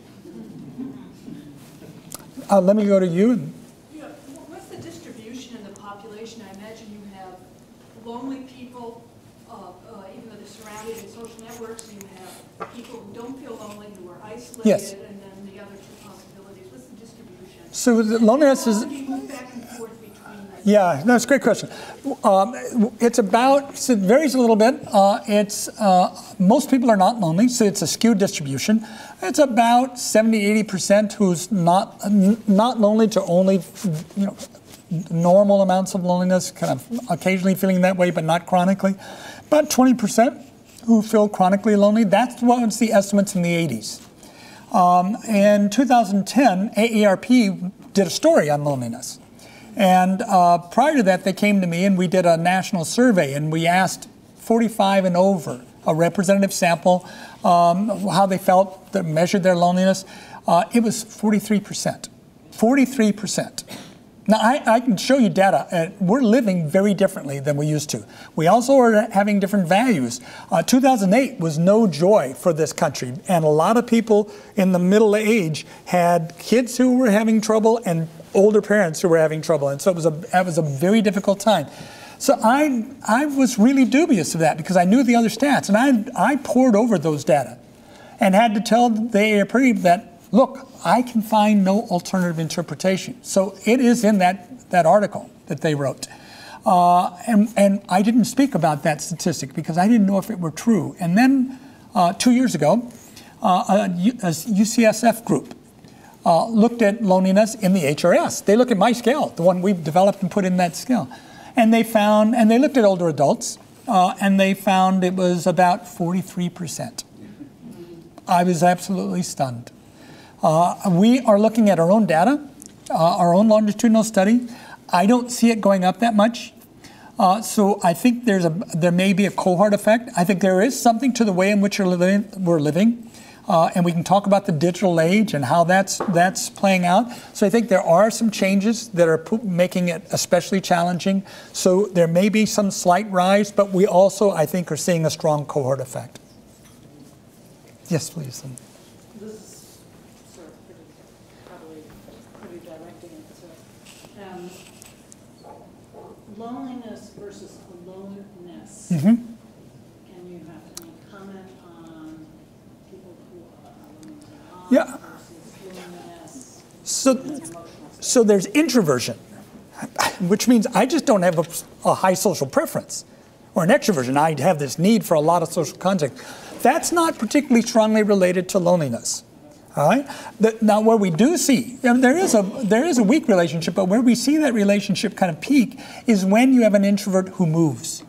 Uh, let me go to you. Yeah, what's the distribution in the population? I imagine you have lonely people, uh, uh, even though they're surrounded in social networks, you have people who don't feel lonely, who are isolated, yes. And then the other two possibilities. What's the distribution? So the loneliness is... Yeah, that's a great question. Um, it's about, so it varies a little bit. Uh, it's, uh, most people are not lonely, so it's a skewed distribution. It's about seventy, eighty percent who's not, not lonely to only, you know, normal amounts of loneliness, kind of occasionally feeling that way, but not chronically. About twenty percent who feel chronically lonely. That's what's the estimates in the eighties. Um, in two thousand ten, A A R P did a story on loneliness. And uh, prior to that, they came to me and we did a national survey and we asked forty-five and over, a representative sample, um, how they felt, that measured their loneliness. Uh, it was forty-three percent. forty-three percent. Now, I, I can show you data. Uh, we're living very differently than we used to. We also are having different values. Uh, two thousand eight was no joy for this country. And a lot of people in the middle age had kids who were having trouble and older parents who were having trouble. And so it was a, it was a very difficult time. So I, I was really dubious of that because I knew the other stats. And I, I poured over those data and had to tell the A A R P that, look, I can find no alternative interpretation. So it is in that, that article that they wrote. Uh, and, and I didn't speak about that statistic because I didn't know if it were true. And then uh, two years ago, uh, a, a U C S F group uh, looked at loneliness in the H R S. They looked at my scale, the one we've developed and put in that scale. And they found, and they looked at older adults, uh, and they found it was about forty-three percent. I was absolutely stunned. Uh, we are looking at our own data, uh, our own longitudinal study. I don't see it going up that much. Uh, so I think there's a, there may be a cohort effect. I think there is something to the way in which we're living. We're living. Uh, and we can talk about the digital age and how that's, that's playing out. So I think there are some changes that are making it especially challenging. So there may be some slight rise, but we also, I think, are seeing a strong cohort effect. Yes, please. This is sort of pretty, probably pretty directing it. So, um, loneliness versus aloneness. Mm-hmm. Yeah. So, so there's introversion, which means I just don't have a, a high social preference, or an extroversion. I have this need for a lot of social contact. That's not particularly strongly related to loneliness. All right. The, now, where we do see, I mean, there is a there is a weak relationship, but where we see that relationship kind of peak is when you have an introvert who moves,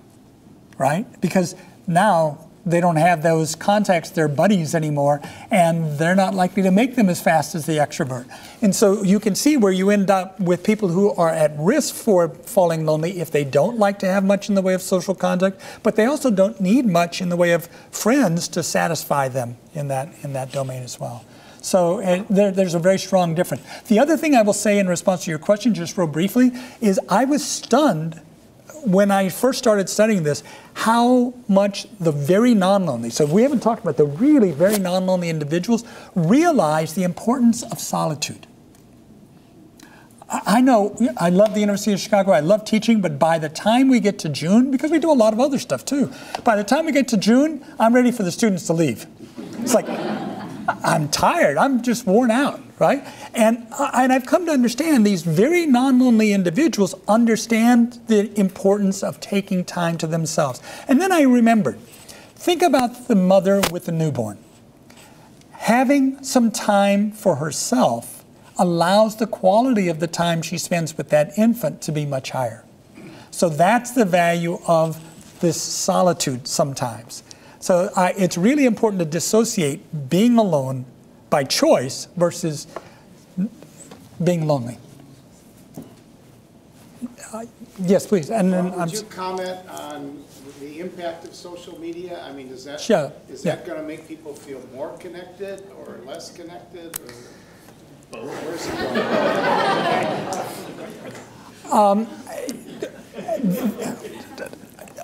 right? Because now they don't have those contacts, their buddies anymore, and they're not likely to make them as fast as the extrovert. And so you can see where you end up with people who are at risk for falling lonely if they don't like to have much in the way of social contact, but they also don't need much in the way of friends to satisfy them in that, in that domain as well. So uh, there, there's a very strong difference. The other thing I will say in response to your question, just real briefly, is I was stunned when I first started studying this, how much the very non-lonely, so we haven't talked about the really very non-lonely individuals, realize the importance of solitude. I know, I love the University of Chicago, I love teaching, but by the time we get to June, because we do a lot of other stuff too, by the time we get to June, I'm ready for the students to leave. It's like, I'm tired, I'm just worn out, right? And, and I've come to understand these very non-lonely individuals understand the importance of taking time to themselves. And then I remembered, think about the mother with the newborn. Having some time for herself allows the quality of the time she spends with that infant to be much higher. So that's the value of this solitude sometimes. So I, it's really important to dissociate being alone by choice versus being lonely. Uh, yes, please. And then would I'm you comment on the impact of social media? I mean, is that sure. is that yeah. going to make people feel more connected or less connected? Or both. Where's it going? um,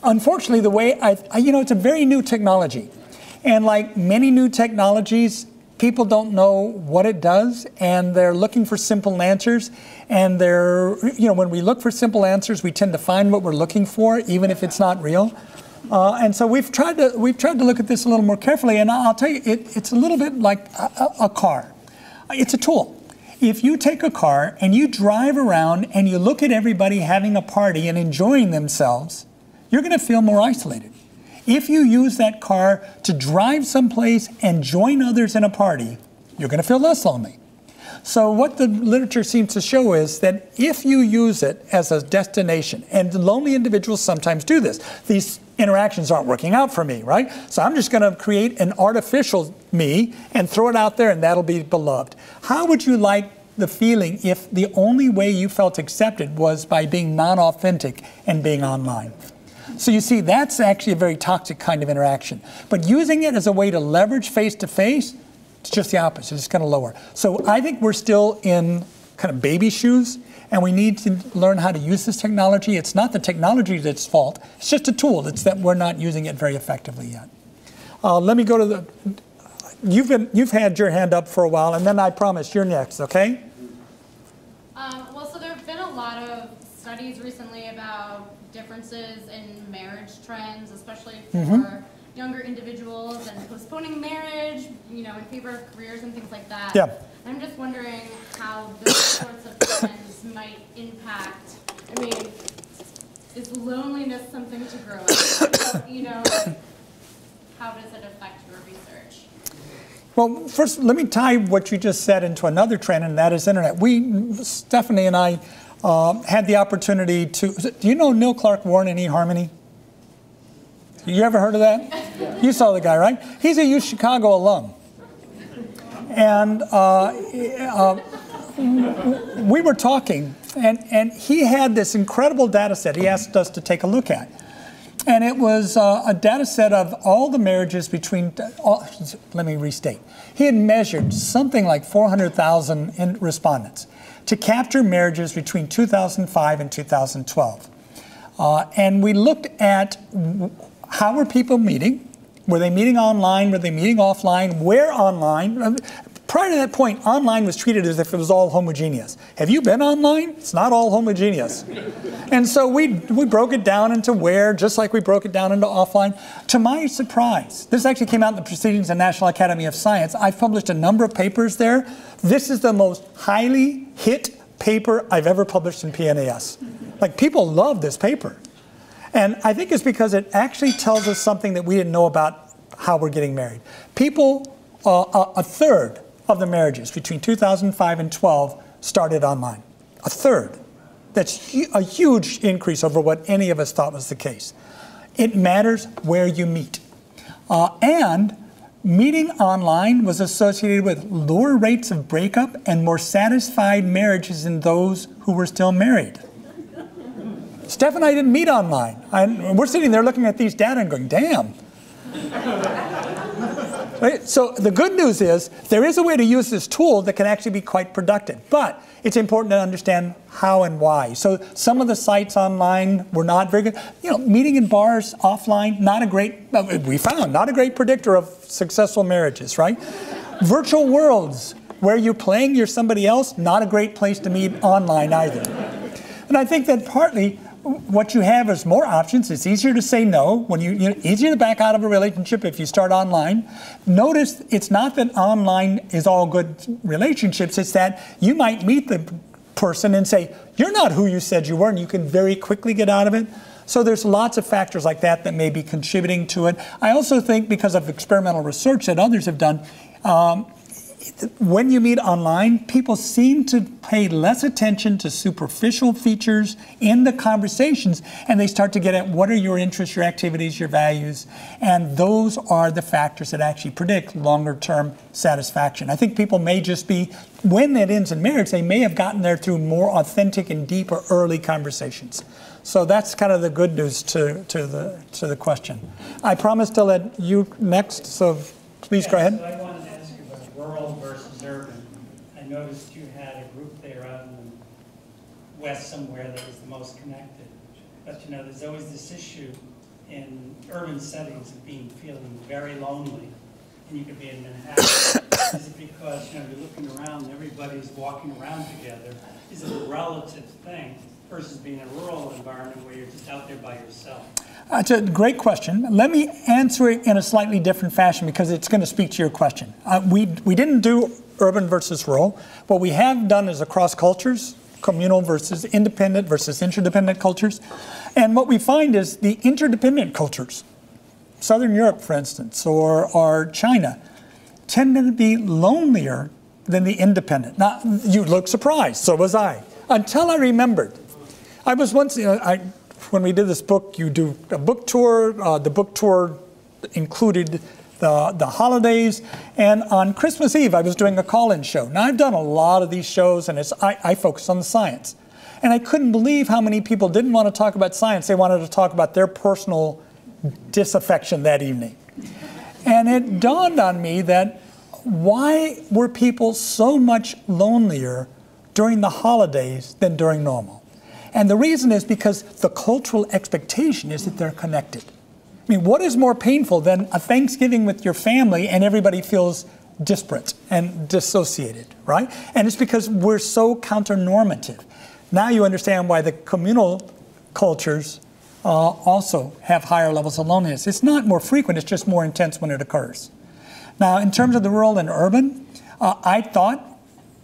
Unfortunately, the way I, I, you know, it's a very new technology. And like many new technologies, people don't know what it does, and they're looking for simple answers. And they're, you know, when we look for simple answers, we tend to find what we're looking for, even if it's not real. Uh, and so we've tried to, we've tried to look at this a little more carefully. And I'll tell you, it, it's a little bit like a, a car. It's a tool. If you take a car and you drive around and you look at everybody having a party and enjoying themselves, you're going to feel more isolated. If you use that car to drive someplace and join others in a party, you're going to feel less lonely. So what the literature seems to show is that if you use it as a destination, and lonely individuals sometimes do this, these interactions aren't working out for me, right? So I'm just going to create an artificial me and throw it out there, and that'll be beloved. How would you like the feeling if the only way you felt accepted was by being non-authentic and being online? So you see, that's actually a very toxic kind of interaction. But using it as a way to leverage face-to-face, it's just the opposite. It's kind of lower. So I think we're still in kind of baby shoes, and we need to learn how to use this technology. It's not the technology that's fault. It's just a tool. It's that we're not using it very effectively yet. Uh, let me go to the – you've been, you've had your hand up for a while, and then I promise you're next, okay? Um, well, so there have been a lot of studies recently about differences in marriage trends, especially for mm-hmm. younger individuals and postponing marriage, you know, in favor of careers and things like that. Yeah. I'm just wondering how those sorts of trends might impact, I mean, is loneliness something to grow up? You know, how does it affect your research? Well, first, let me tie what you just said into another trend, and that is internet. We, Stephanie and I, Um, had the opportunity to, do you know Neil Clark Warren and eHarmony? You ever heard of that? Yeah. You saw the guy, right? He's a U Chicago alum. And uh, uh, we were talking, and, and he had this incredible data set he asked us to take a look at. And it was uh, a data set of all the marriages between, all, let me restate. He had measured something like four hundred thousand respondents to capture marriages between two thousand five and two thousand twelve. Uh, and we looked at how were people meeting? Were they meeting online? Were they meeting offline? Where online? Prior to that point, online was treated as if it was all homogeneous. Have you been online? It's not all homogeneous. And so we, we broke it down into where, just like we broke it down into offline. To my surprise, this actually came out in the Proceedings of the National Academy of Science. I've published a number of papers there. This is the most highly hit paper I've ever published in P N A S. Like, people love this paper. And I think it's because it actually tells us something that we didn't know about how we're getting married. People, uh, a third of the marriages between two thousand five and twelve started online. A third. That's a huge increase over what any of us thought was the case. It matters where you meet. Uh, and meeting online was associated with lower rates of breakup and more satisfied marriages in those who were still married. Steph and I didn't meet online. I, we're sitting there looking at these data and going, damn. Right? So the good news is there is a way to use this tool that can actually be quite productive, but it's important to understand how and why. So some of the sites online were not very good. You know, meeting in bars offline, not a great, we found, not a great predictor of successful marriages, right? Virtual worlds where you're playing, you're somebody else, not a great place to meet online either. And I think that partly what you have is more options. It's easier to say no. When you, you know, easier to back out of a relationship if you start online. Notice it's not that online is all good relationships. It's that you might meet the person and say, you're not who you said you were, and you can very quickly get out of it. So there's lots of factors like that that may be contributing to it. I also think because of experimental research that others have done, um, when you meet online, people seem to pay less attention to superficial features in the conversations, and they start to get at what are your interests, your activities, your values, and those are the factors that actually predict longer-term satisfaction. I think people may just be, when that ends in marriage, they may have gotten there through more authentic and deeper early conversations. So that's kind of the good news to, to, the, to the question. I promise to let you next, so please yes, go ahead. So rural versus urban. I noticed you had a group there out in the west somewhere that was the most connected. But you know, there's always this issue in urban settings of being feeling very lonely. And you could be in Manhattan. Is it because you know you're looking around and everybody's walking around together? Is it a relative thing versus being in a rural environment where you're just out there by yourself? That's a great question. Let me answer it in a slightly different fashion because it's going to speak to your question. Uh, we, we didn't do urban versus rural. What we have done is across cultures, communal versus independent versus interdependent cultures. And what we find is the interdependent cultures, Southern Europe, for instance, or, or China, tend to be lonelier than the independent. Now, you look surprised. So was I. Until I remembered. I was once, you know, I... when we did this book, you do a book tour. Uh, the book tour included the, the holidays. And on Christmas Eve, I was doing a call-in show. Now, I've done a lot of these shows, and it's, I, I focus on the science. And I couldn't believe how many people didn't want to talk about science. They wanted to talk about their personal disaffection that evening. And it dawned on me that why were people so much lonelier during the holidays than during normal? And the reason is because the cultural expectation is that they're connected. I mean, what is more painful than a Thanksgiving with your family and everybody feels disparate and dissociated, right? And it's because we're so counternormative. Now you understand why the communal cultures uh, also have higher levels of loneliness. It's not more frequent, it's just more intense when it occurs. Now, in terms of the rural and urban, uh, I thought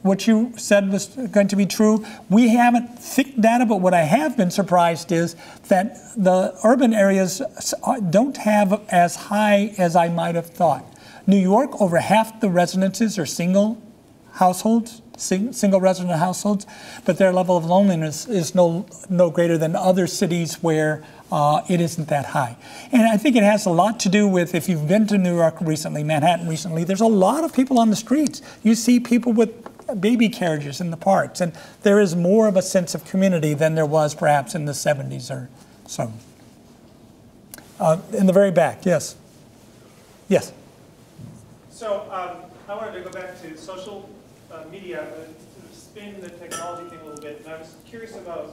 what you said was going to be true. We haven't thick data, but what I have been surprised is that the urban areas don't have as high as I might have thought. New York, over half the residences are single households, sing, single resident households, but their level of loneliness is no, no greater than other cities where uh, it isn't that high. And I think it has a lot to do with, if you've been to New York recently, Manhattan recently, there's a lot of people on the streets. You see people with baby carriages in the parks, and there is more of a sense of community than there was perhaps in the seventies or so. Uh, in the very back, yes. Yes. So um, I wanted to go back to social uh, media, uh, to spin the technology thing a little bit. And I was curious about,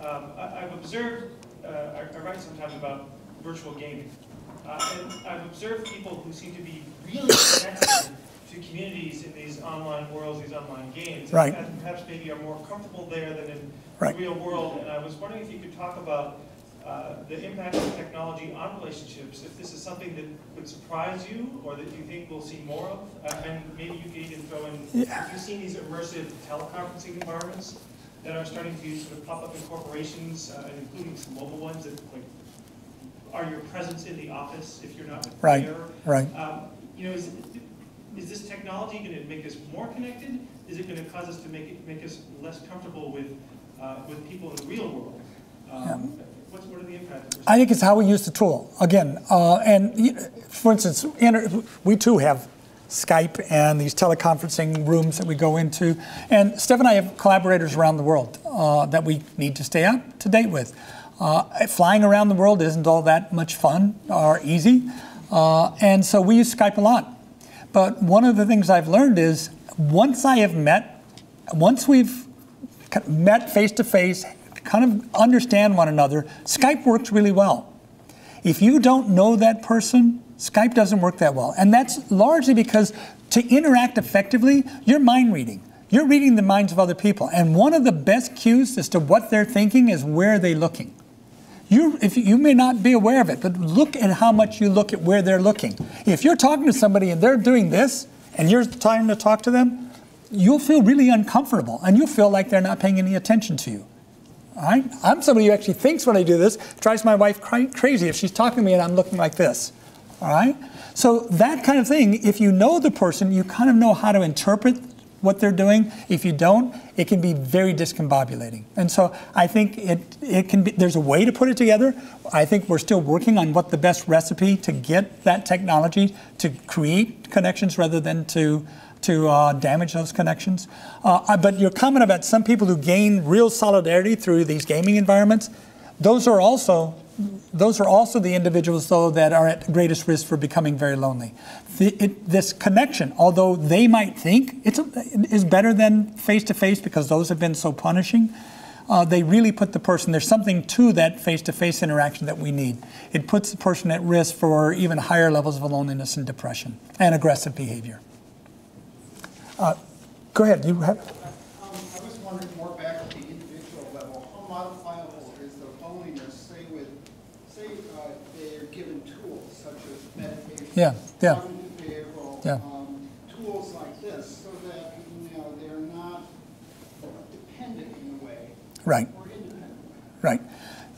um, I, I've observed, uh, I, I write sometimes about virtual gaming. Uh, and I've observed people who seem to be really connected to communities in these online worlds, these online games, right. and, and perhaps maybe are more comfortable there than in right. the real world. And I was wondering if you could talk about uh, the impact of technology on relationships, if this is something that would surprise you or that you think we'll see more of. Uh, and maybe you could even throw in, yeah. if you've seen these immersive teleconferencing environments that are starting to sort of pop up in corporations, uh, including some mobile ones that like, are your presence in the office if you're not there. Right, right. Um, you know, is, is this technology going to make us more connected? Is it going to cause us to make it, make us less comfortable with uh, with people in the real world? Um, yeah. What's what are the impacts? I think it's how we use the tool. Again, uh, and for instance, we too have Skype and these teleconferencing rooms that we go into. And Steph and I have collaborators around the world uh, that we need to stay up to date with. Uh, flying around the world isn't all that much fun or easy, uh, and so we use Skype a lot. But one of the things I've learned is once I have met, once we've met face to face, kind of understand one another, Skype works really well. If you don't know that person, Skype doesn't work that well. And that's largely because to interact effectively, you're mind reading. You're reading the minds of other people. And one of the best cues as to what they're thinking is where are they looking. You, if you may not be aware of it, but look at how much you look at where they're looking. If you're talking to somebody and they're doing this, and you're trying to talk to them, you'll feel really uncomfortable, and you'll feel like they're not paying any attention to you. All right? I'm somebody who actually thinks when I do this, drives my wife cra crazy if she's talking to me and I'm looking like this. All right? So that kind of thing, if you know the person, you kind of know how to interpret what they're doing. If you don't, it can be very discombobulating. And so I think it, it can be, there's a way to put it together. I think we're still working on what the best recipe to get that technology to create connections rather than to, to uh, damage those connections. Uh, but your comment about some people who gain real solidarity through these gaming environments, those are also Those are also the individuals, though, that are at greatest risk for becoming very lonely. The, it, this connection, although they might think it's a, is better than face-to-face because those have been so punishing, uh, they really put the person, there's something to that face-to-face interaction that we need. It puts the person at risk for even higher levels of loneliness and depression and aggressive behavior. Uh, go ahead. You have. Yeah, yeah, behavioral, yeah. Um, tools like this, so that you know they're not dependent in a way, right? Or independent. Right.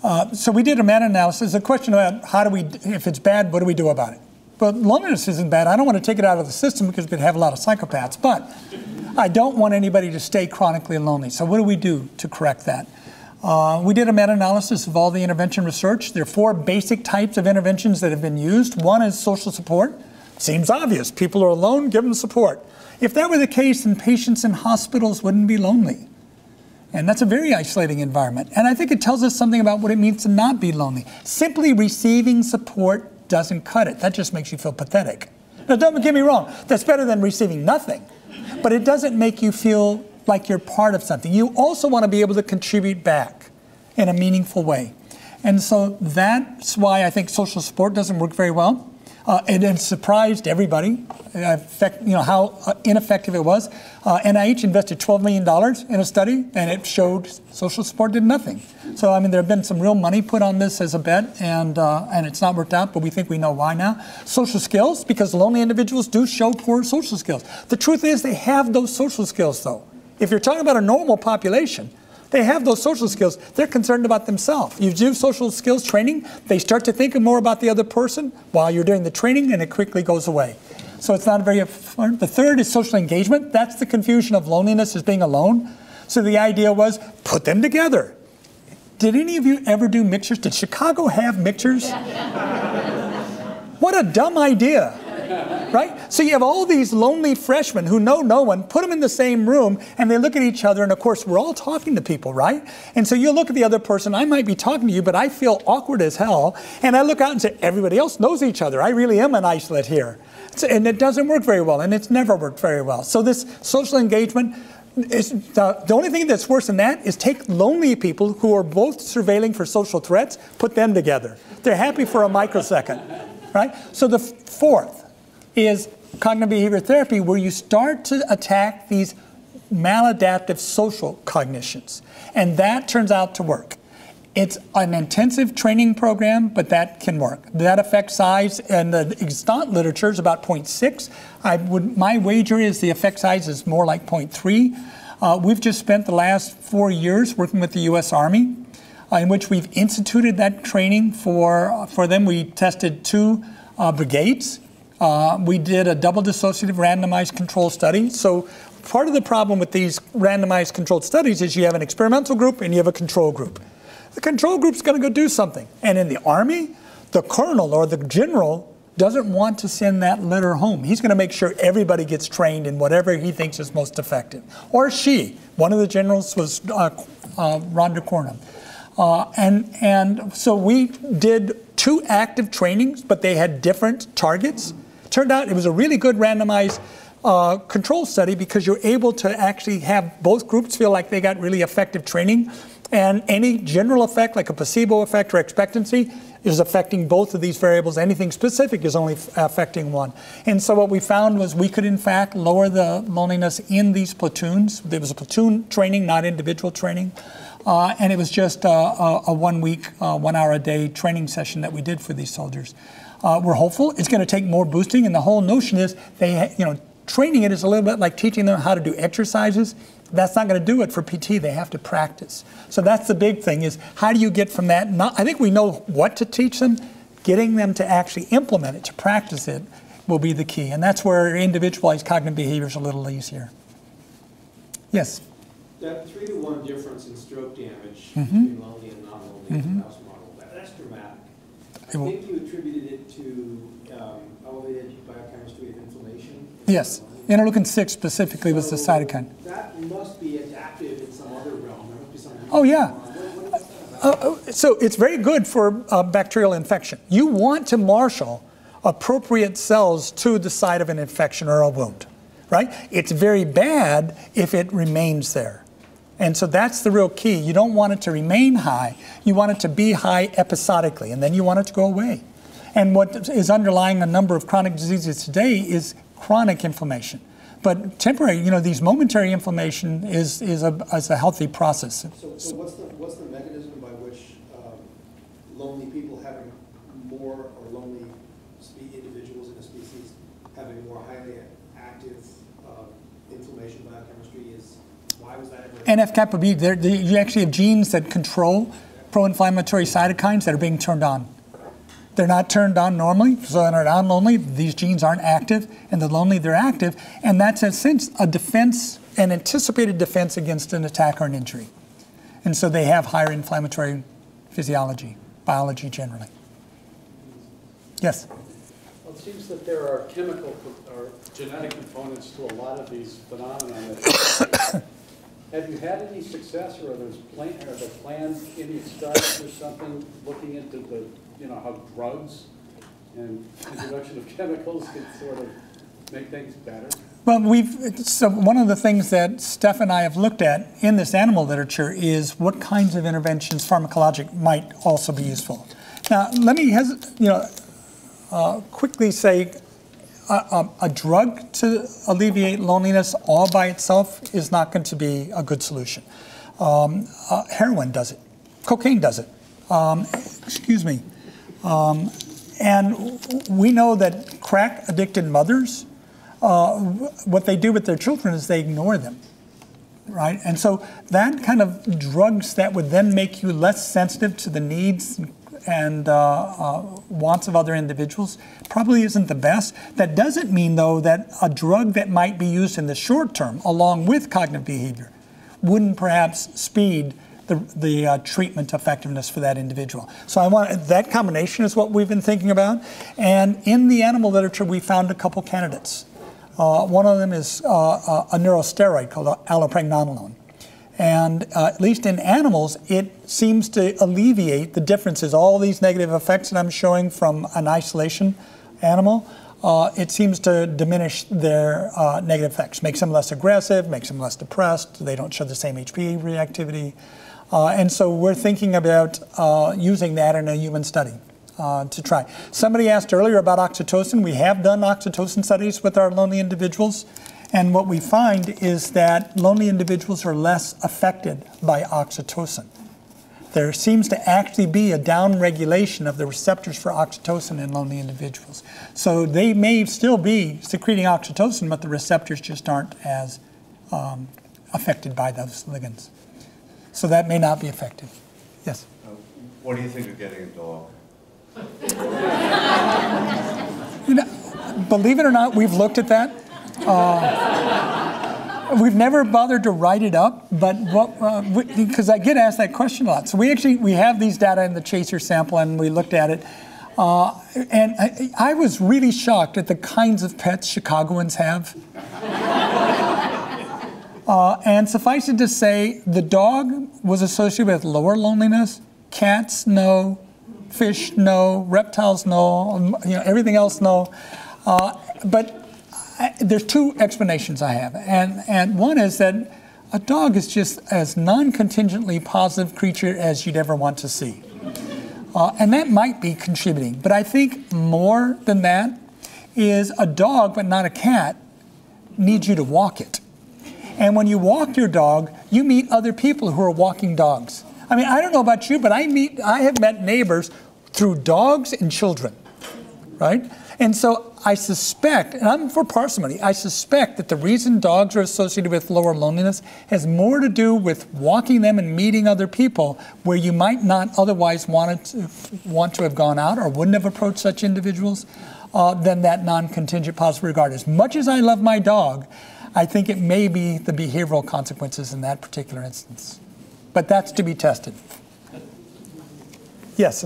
Uh, so we did a meta-analysis. A question about how do we, if it's bad, what do we do about it? But loneliness isn't bad. I don't want to take it out of the system because we have a lot of psychopaths. But I don't want anybody to stay chronically lonely. So what do we do to correct that? Uh, we did a meta-analysis of all the intervention research. There are four basic types of interventions that have been used. One is social support. Seems obvious. People are alone, give them support. If that were the case, then patients in hospitals wouldn't be lonely. And that's a very isolating environment. And I think it tells us something about what it means to not be lonely. Simply receiving support doesn't cut it. That just makes you feel pathetic. Now, don't get me wrong. That's better than receiving nothing. But it doesn't make you feel like you're part of something. You also want to be able to contribute back in a meaningful way. And so that's why I think social support doesn't work very well. Uh, it, it surprised everybody, uh, fact, you know, how uh, ineffective it was. Uh, N I H invested twelve million dollars in a study, and it showed social support did nothing. So, I mean, there have been some real money put on this as a bet, and, uh, and it's not worked out, but we think we know why now. Social skills, because lonely individuals do show poor social skills. The truth is they have those social skills, though. If you're talking about a normal population, they have those social skills. They're concerned about themselves. You do social skills training, they start to think more about the other person while you're doing the training, and it quickly goes away. So it's not very fun. The third is social engagement. That's the confusion of loneliness as being alone. So the idea was, put them together. Did any of you ever do mixers? Did Chicago have mixers? What a dumb idea. right? So you have all these lonely freshmen who know no one, put them in the same room, and they look at each other, and of course, we're all talking to people, right? And so you look at the other person, I might be talking to you, but I feel awkward as hell, and I look out and say, everybody else knows each other. I really am an isolate here. And it doesn't work very well, and it's never worked very well. So this social engagement, It's the, the only thing that's worse than that is take lonely people who are both surveilling for social threats, put them together. They're happy for a microsecond, right? So the fourth is cognitive behavioral therapy, where you start to attack these maladaptive social cognitions. And that turns out to work. It's an intensive training program, but that can work. That effect size and the extant literature is about zero point six. I would, my wager is the effect size is more like zero point three. Uh, we've just spent the last four years working with the U S Army, uh, in which we've instituted that training for, for them. We tested two uh, brigades. Uh, we did a double dissociative randomized control study. So part of the problem with these randomized controlled studies is you have an experimental group and you have a control group. The control group's going to go do something. And in the Army, the colonel or the general doesn't want to send that letter home. He's going to make sure everybody gets trained in whatever he thinks is most effective. Or she. One of the generals was uh, uh, Rhonda Cornum. Uh, and, and so we did two active trainings, but they had different targets. Turned out it was a really good randomized Uh, control study because you're able to actually have both groups feel like they got really effective training, and any general effect like a placebo effect or expectancy is affecting both of these variables. Anything specific is only affecting one. And so what we found was we could in fact lower the loneliness in these platoons. There was a platoon training, not individual training, uh, and it was just a, a, a one week, uh, one hour a day training session that we did for these soldiers. Uh, we're hopeful it's going to take more boosting, and the whole notion is they, you know, training it is a little bit like teaching them how to do exercises. That's not going to do it for P T. They have to practice. So that's the big thing is how do you get from that? Not, I think we know what to teach them. Getting them to actually implement it, to practice it, will be the key. And that's where individualized cognitive behavior is a little easier. Yes? That three to one difference in stroke damage mm-hmm. between lonely and non-lonely mm-hmm. in the mouse model, that, that's dramatic. I think you attributed it to um, elevated biochemistry of inflammation. Yes, interleukin six specifically so was the cytokine. That must be adaptive in some other realm. There must be some oh, yeah. Uh, so it's very good for uh, bacterial infection. You want to marshal appropriate cells to the site of an infection or a wound, right? It's very bad if it remains there. And so that's the real key. You don't want it to remain high. You want it to be high episodically, and then you want it to go away. And what is underlying a number of chronic diseases today is chronic inflammation. But temporary, you know, these momentary inflammation is, is, a, is a healthy process. So, so what's, the, what's the mechanism by which um, lonely people having more, or lonely individuals in a species having more highly active um, inflammation biochemistry is, why was that ever? N F kappa B, they're, they, you actually have genes that control pro-inflammatory cytokines that are being turned on. They're not turned on normally, so they're not lonely. These genes aren't active, and the lonely, they're active. And that's, in a sense, a defense, an anticipated defense against an attack or an injury. And so they have higher inflammatory physiology, biology generally. Yes? Well, it seems that there are chemical or genetic components to a lot of these phenomena. That have you had any success, or are there plans, are there plans any studies or something looking into the, you know, how drugs and introduction of chemicals can sort of make things better? Well, we've, so one of the things that Steph and I have looked at in this animal literature is what kinds of interventions pharmacologic might also be useful. Now, let me, you know, uh, quickly say a, a, a drug to alleviate loneliness all by itself is not going to be a good solution. Um, uh, heroin does it. Cocaine does it. Um, excuse me. Um, and we know that crack-addicted mothers, uh, what they do with their children is they ignore them, right? And so that kind of drugs that would then make you less sensitive to the needs and uh, uh, wants of other individuals probably isn't the best. That doesn't mean, though, that a drug that might be used in the short term along with cognitive behavior wouldn't perhaps speed the, the uh, treatment effectiveness for that individual. So I want, that combination is what we've been thinking about. And in the animal literature, we found a couple candidates. Uh, one of them is uh, a neurosteroid called allopregnanolone. And uh, at least in animals, it seems to alleviate the differences, all these negative effects that I'm showing from an isolation animal. Uh, it seems to diminish their uh, negative effects, makes them less aggressive, makes them less depressed, they don't show the same H P A reactivity. Uh, and so we're thinking about uh, using that in a human study uh, to try. Somebody asked earlier about oxytocin. We have done oxytocin studies with our lonely individuals, and what we find is that lonely individuals are less affected by oxytocin. There seems to actually be a downregulation of the receptors for oxytocin in lonely individuals. So they may still be secreting oxytocin, but the receptors just aren't as um, affected by those ligands. So that may not be effective. Yes? Uh, what do you think of getting a dog? You know, believe it or not, we've looked at that. Uh, we've never bothered to write it up, but what, because uh, I get asked that question a lot. So we actually, we have these data in the chaser sample and we looked at it. Uh, and I, I was really shocked at the kinds of pets Chicagoans have. uh, and suffice it to say, the dog was associated with lower loneliness, cats, no, fish, no, reptiles, no, you know, everything else, no. Uh, but there's two explanations I have, and, and one is that a dog is just as non-contingently positive creature as you'd ever want to see. Uh, and that might be contributing, but I think more than that is a dog, but not a cat, needs you to walk it. And when you walk your dog, you meet other people who are walking dogs. I mean, I don't know about you, but I, meet, I have met neighbors through dogs and children, right? And so I suspect, and I'm for parsimony, I suspect that the reason dogs are associated with lower loneliness has more to do with walking them and meeting other people where you might not otherwise want to, want to have gone out or wouldn't have approached such individuals uh, than that non-contingent positive regard. As much as I love my dog, I think it may be the behavioral consequences in that particular instance. But that's to be tested. Yes?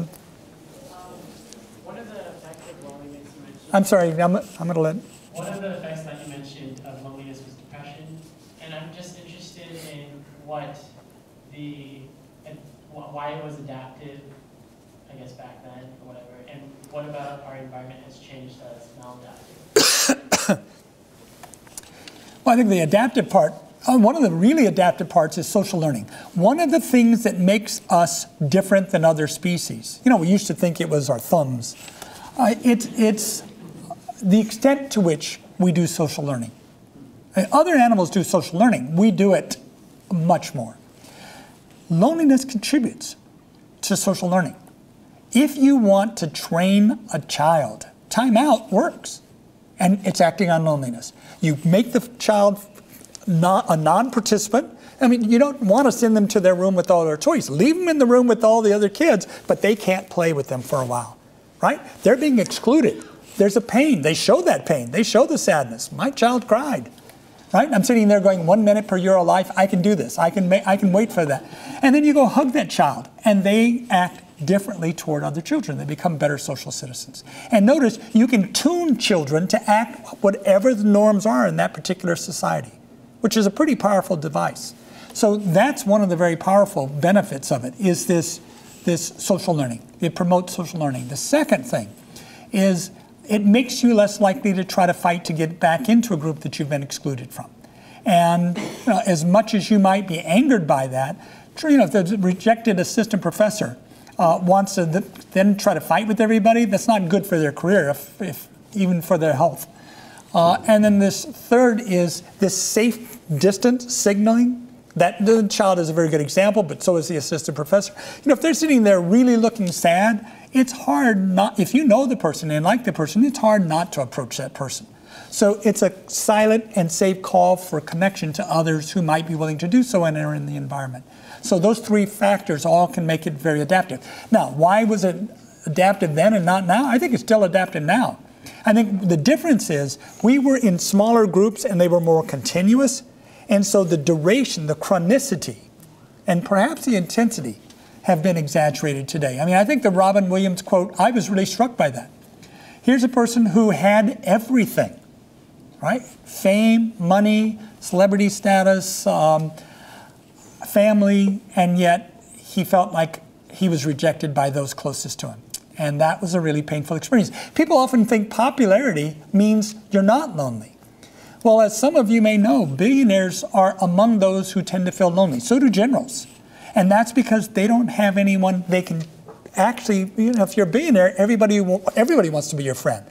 I'm sorry, I'm, I'm going to let... One of the effects that you mentioned of loneliness was depression, and I'm just interested in what the, why it was adaptive, I guess, back then, or whatever, and what about our environment has changed that it's now adaptive? Well, I think the adaptive part, uh, one of the really adaptive parts is social learning. One of the things that makes us different than other species, you know, we used to think it was our thumbs. Uh, it, it's the extent to which we do social learning. Other animals do social learning. We do it much more. Loneliness contributes to social learning. If you want to train a child, time out works, and it's acting on loneliness. You make the child not a non-participant. I mean, you don't want to send them to their room with all their toys. Leave them in the room with all the other kids, but they can't play with them for a while. Right? They're being excluded. There's a pain. They show that pain. They show the sadness. My child cried. Right? I'm sitting there going, one minute per year of life, I can do this. I can, I can wait for that. And then you go hug that child, and they act differently toward other children. They become better social citizens. And notice, you can tune children to act whatever the norms are in that particular society, which is a pretty powerful device. So that's one of the very powerful benefits of it, is this This social learning. It promotes social learning. The second thing is it makes you less likely to try to fight to get back into a group that you've been excluded from. And you know, as much as you might be angered by that, you know, if the rejected assistant professor uh, wants to th then try to fight with everybody, that's not good for their career, if, if even for their health. Uh, and then this third is this safe distance signaling. That the child is a very good example, but so is the assistant professor. You know, if they're sitting there really looking sad, it's hard not, if you know the person and like the person, it's hard not to approach that person. So it's a silent and safe call for connection to others who might be willing to do so and are in the environment. So those three factors all can make it very adaptive. Now, why was it adaptive then and not now? I think it's still adaptive now. I think the difference is we were in smaller groups and they were more continuous. And so the duration, the chronicity and perhaps the intensity have been exaggerated today. I mean, I think the Robin Williams quote, I was really struck by that. Here's a person who had everything, right? Fame, money, celebrity status, um, family, and yet he felt like he was rejected by those closest to him. And that was a really painful experience. People often think popularity means you're not lonely. Well, as some of you may know, billionaires are among those who tend to feel lonely. So do generals. And that's because they don't have anyone they can actually, you know, if you're a billionaire, everybody, everybody wants to be your friend.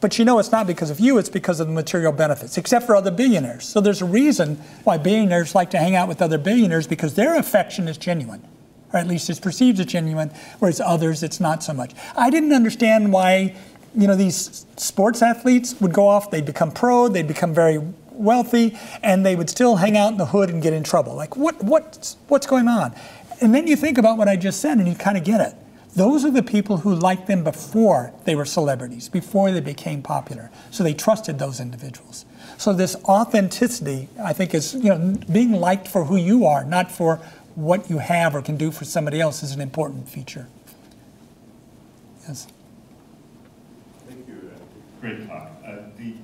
But you know it's not because of you, it's because of the material benefits, except for other billionaires. So there's a reason why billionaires like to hang out with other billionaires, because their affection is genuine, or at least it's perceived as genuine, whereas others, it's not so much. I didn't understand why, you know, these sports athletes would go off, they'd become pro, they'd become very wealthy, and they would still hang out in the hood and get in trouble. Like, what, what, what's going on? And then you think about what I just said, and you kind of get it. Those are the people who liked them before they were celebrities, before they became popular. So they trusted those individuals. So this authenticity, I think, is, you know, being liked for who you are, not for what you have or can do for somebody else, is an important feature. Yes. Thank you. Great talk. Uh, the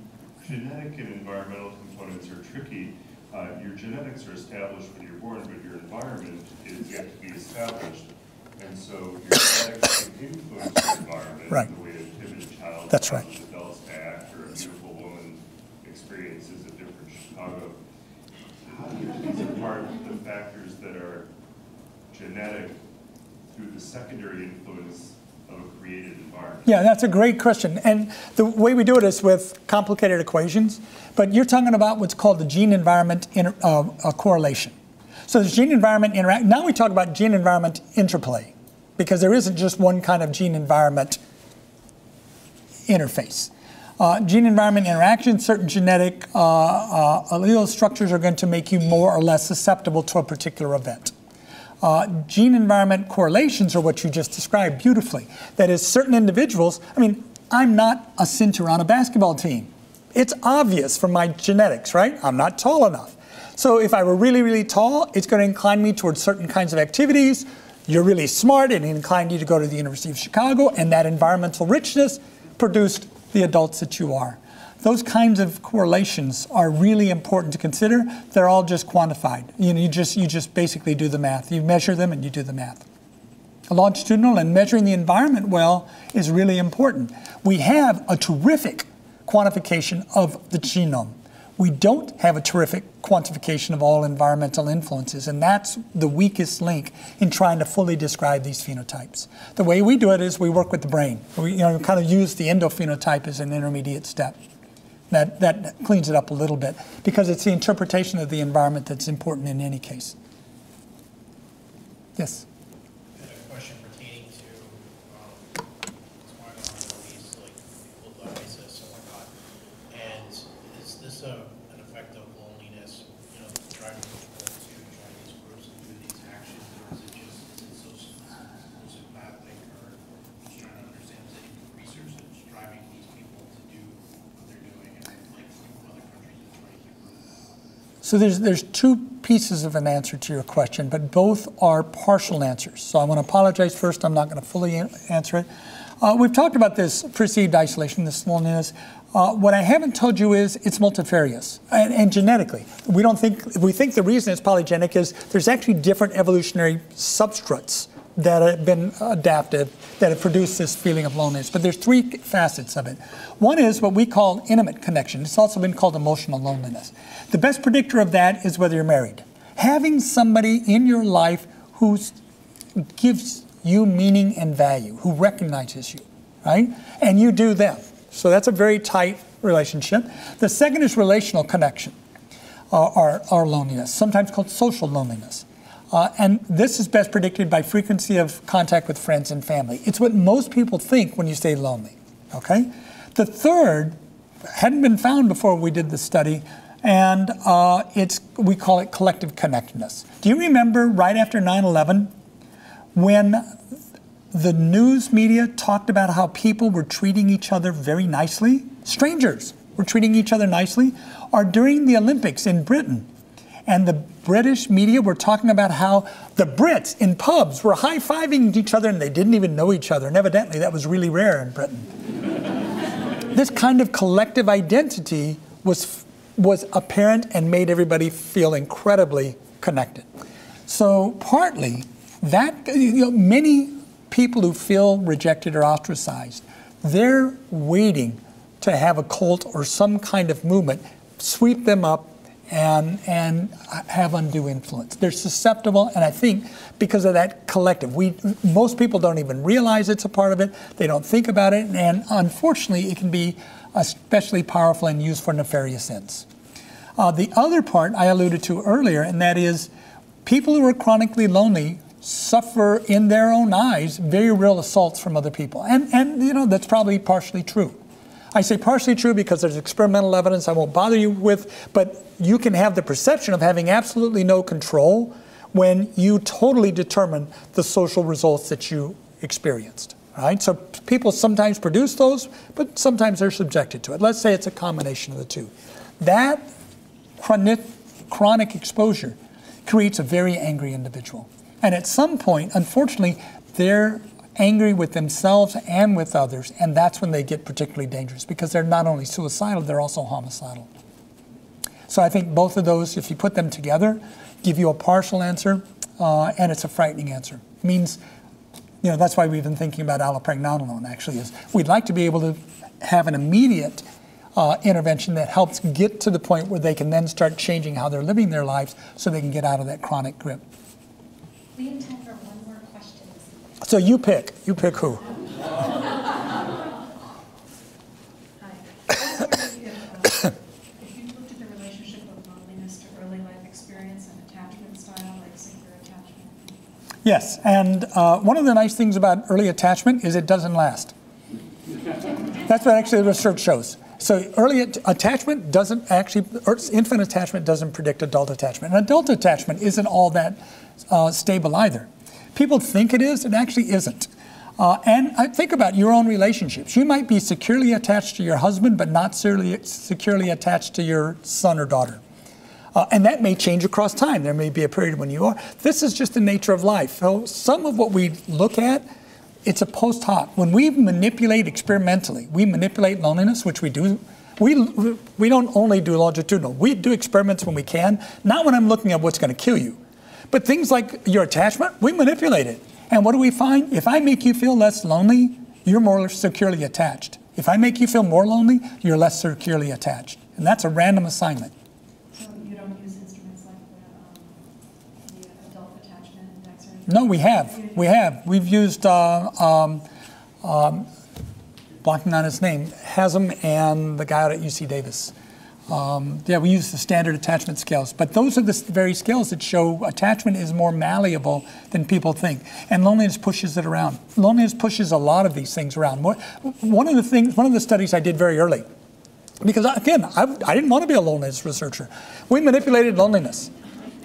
genetic and environmental components are tricky. Uh, your genetics are established when you're born, but your environment is yet to be established. And so your genetics can influence your environment, right, in the way a timid child, that's right, adults to act, or a beautiful woman experiences a different Chicago. How do you piece apart the factors that are genetic through the secondary influence of a created environment? Yeah, that's a great question. And the way we do it is with complicated equations. But you're talking about what's called the gene-environment inter uh, uh, correlation. So there's gene-environment interact. Now we talk about gene-environment interplay, because there isn't just one kind of gene-environment interface. Uh, gene-environment interaction, certain genetic uh, uh, allele structures are going to make you more or less susceptible to a particular event. Uh, gene-environment correlations are what you just described beautifully. That is, certain individuals, I mean, I'm not a center on a basketball team. It's obvious from my genetics, right? I'm not tall enough. So if I were really, really tall, it's going to incline me towards certain kinds of activities. You're really smart, and it inclined you to go to the University of Chicago, and that environmental richness produced the adults that you are. Those kinds of correlations are really important to consider. They're all just quantified. You know, you just, you just basically do the math. You measure them and you do the math. A longitudinal and measuring the environment well is really important. We have a terrific quantification of the genome. We don't have a terrific quantification of all environmental influences, and that's the weakest link in trying to fully describe these phenotypes. The way we do it is we work with the brain. We, you know, kind of use the endophenotype as an intermediate step. That, that cleans it up a little bit, because it's the interpretation of the environment that's important in any case. Yes? So there's, there's two pieces of an answer to your question, but both are partial answers. So I want to apologize first. I'm not going to fully answer it. Uh, we've talked about this perceived isolation, this loneliness. Uh, what I haven't told you is it's multifarious, and, and genetically. We don't think, we think the reason it's polygenic is there's actually different evolutionary substrates that have been adapted that have produced this feeling of loneliness. But there's three facets of it. One is what we call intimate connection. It's also been called emotional loneliness. The best predictor of that is whether you're married. Having somebody in your life who gives you meaning and value, who recognizes you, right? And you do them. So that's a very tight relationship. The second is relational connection, or, or loneliness, sometimes called social loneliness. Uh, and this is best predicted by frequency of contact with friends and family. It's what most people think when you say lonely, okay? The third hadn't been found before we did this study, and uh, it's, we call it collective connectedness. Do you remember right after nine eleven when the news media talked about how people were treating each other very nicely? Strangers were treating each other nicely. Or during the Olympics in Britain, and the British media were talking about how the Brits in pubs were high-fiving each other and they didn't even know each other. And evidently that was really rare in Britain. This kind of collective identity was, was apparent and made everybody feel incredibly connected. So partly, that, you know, many people who feel rejected or ostracized, they're waiting to have a cult or some kind of movement sweep them up and, and have undue influence. They're susceptible, and I think because of that collective, we, most people don't even realize it's a part of it, they don't think about it, and unfortunately it can be especially powerful and used for nefarious ends. Uh, the other part I alluded to earlier, and that is people who are chronically lonely suffer in their own eyes very real assaults from other people. And, and you know, that's probably partially true. I say partially true because there's experimental evidence I won't bother you with, but you can have the perception of having absolutely no control when you totally determine the social results that you experienced, right? So people sometimes produce those, but sometimes they're subjected to it. Let's say it's a combination of the two. That chronic, chronic exposure creates a very angry individual. And at some point, unfortunately, they're angry with themselves and with others, and that's when they get particularly dangerous because they're not only suicidal, they're also homicidal. So I think both of those, if you put them together, give you a partial answer, uh, and it's a frightening answer. It means, you know, that's why we've been thinking about allopregnanolone, actually, is we'd like to be able to have an immediate uh, intervention that helps get to the point where they can then start changing how they're living their lives so they can get out of that chronic grip. We have time for one more question. So you pick. You pick who? Hi. I was wondering if, um, if you looked at the relationship of loneliness to early life experience and attachment style, like secure attachment. Yes, and uh, one of the nice things about early attachment is it doesn't last. That's what actually the research shows. So early attachment doesn't actually, infant attachment doesn't predict adult attachment. And adult attachment isn't all that uh, stable either. People think it is, it actually isn't. Uh, and I think about your own relationships. You might be securely attached to your husband, but not securely attached to your son or daughter. Uh, and that may change across time. There may be a period when you are. This is just the nature of life. So some of what we look at, it's a post hoc. When we manipulate experimentally, we manipulate loneliness, which we do. We, we don't only do longitudinal. We do experiments when we can, not when I'm looking at what's going to kill you. But things like your attachment, we manipulate it. And what do we find? If I make you feel less lonely, you're more securely attached. If I make you feel more lonely, you're less securely attached. And that's a random assignment. So you don't use instruments like the, um, the adult attachment index or anything? No, we have. We have. We've used, uh, um, um, blocking on his name, Haslam and the guy out at U C Davis. Um, yeah, we use the standard attachment scales, but those are the very scales that show attachment is more malleable than people think, and loneliness pushes it around. Loneliness pushes a lot of these things around. One of the things, one of the studies I did very early, because again, I, I didn't want to be a loneliness researcher. We manipulated loneliness,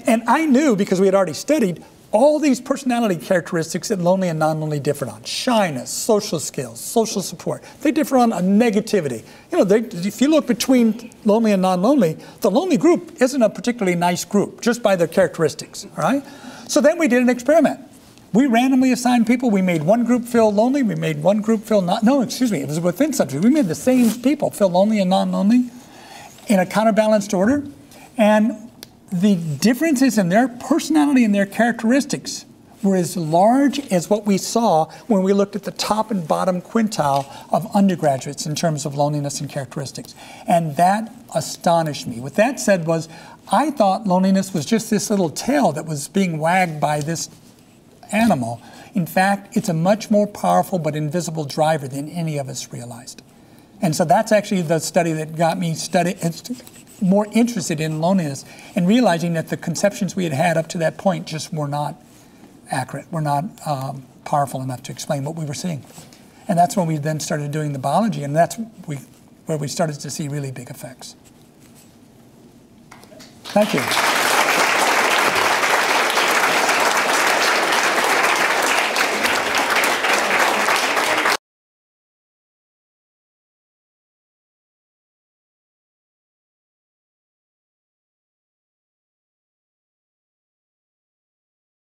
and I knew because we had already studied all these personality characteristics that lonely and non-lonely differ on. Shyness, social skills, social support. They differ on a negativity. You know, they, if you look between lonely and non-lonely, the lonely group isn't a particularly nice group just by their characteristics, all right? So then we did an experiment. We randomly assigned people. We made one group feel lonely. We made one group feel not, no, excuse me, it was within subject. We made the same people feel lonely and non-lonely in a counterbalanced order. And the differences in their personality and their characteristics were as large as what we saw when we looked at the top and bottom quintile of undergraduates in terms of loneliness and characteristics. And that astonished me. What that said was, I thought loneliness was just this little tail that was being wagged by this animal. In fact, it's a much more powerful but invisible driver than any of us realized. And so that's actually the study that got me studying, more interested in loneliness and realizing that the conceptions we had had up to that point just were not accurate, were not um, powerful enough to explain what we were seeing. And that's when we then started doing the biology, and that's we, where we started to see really big effects. Thank you.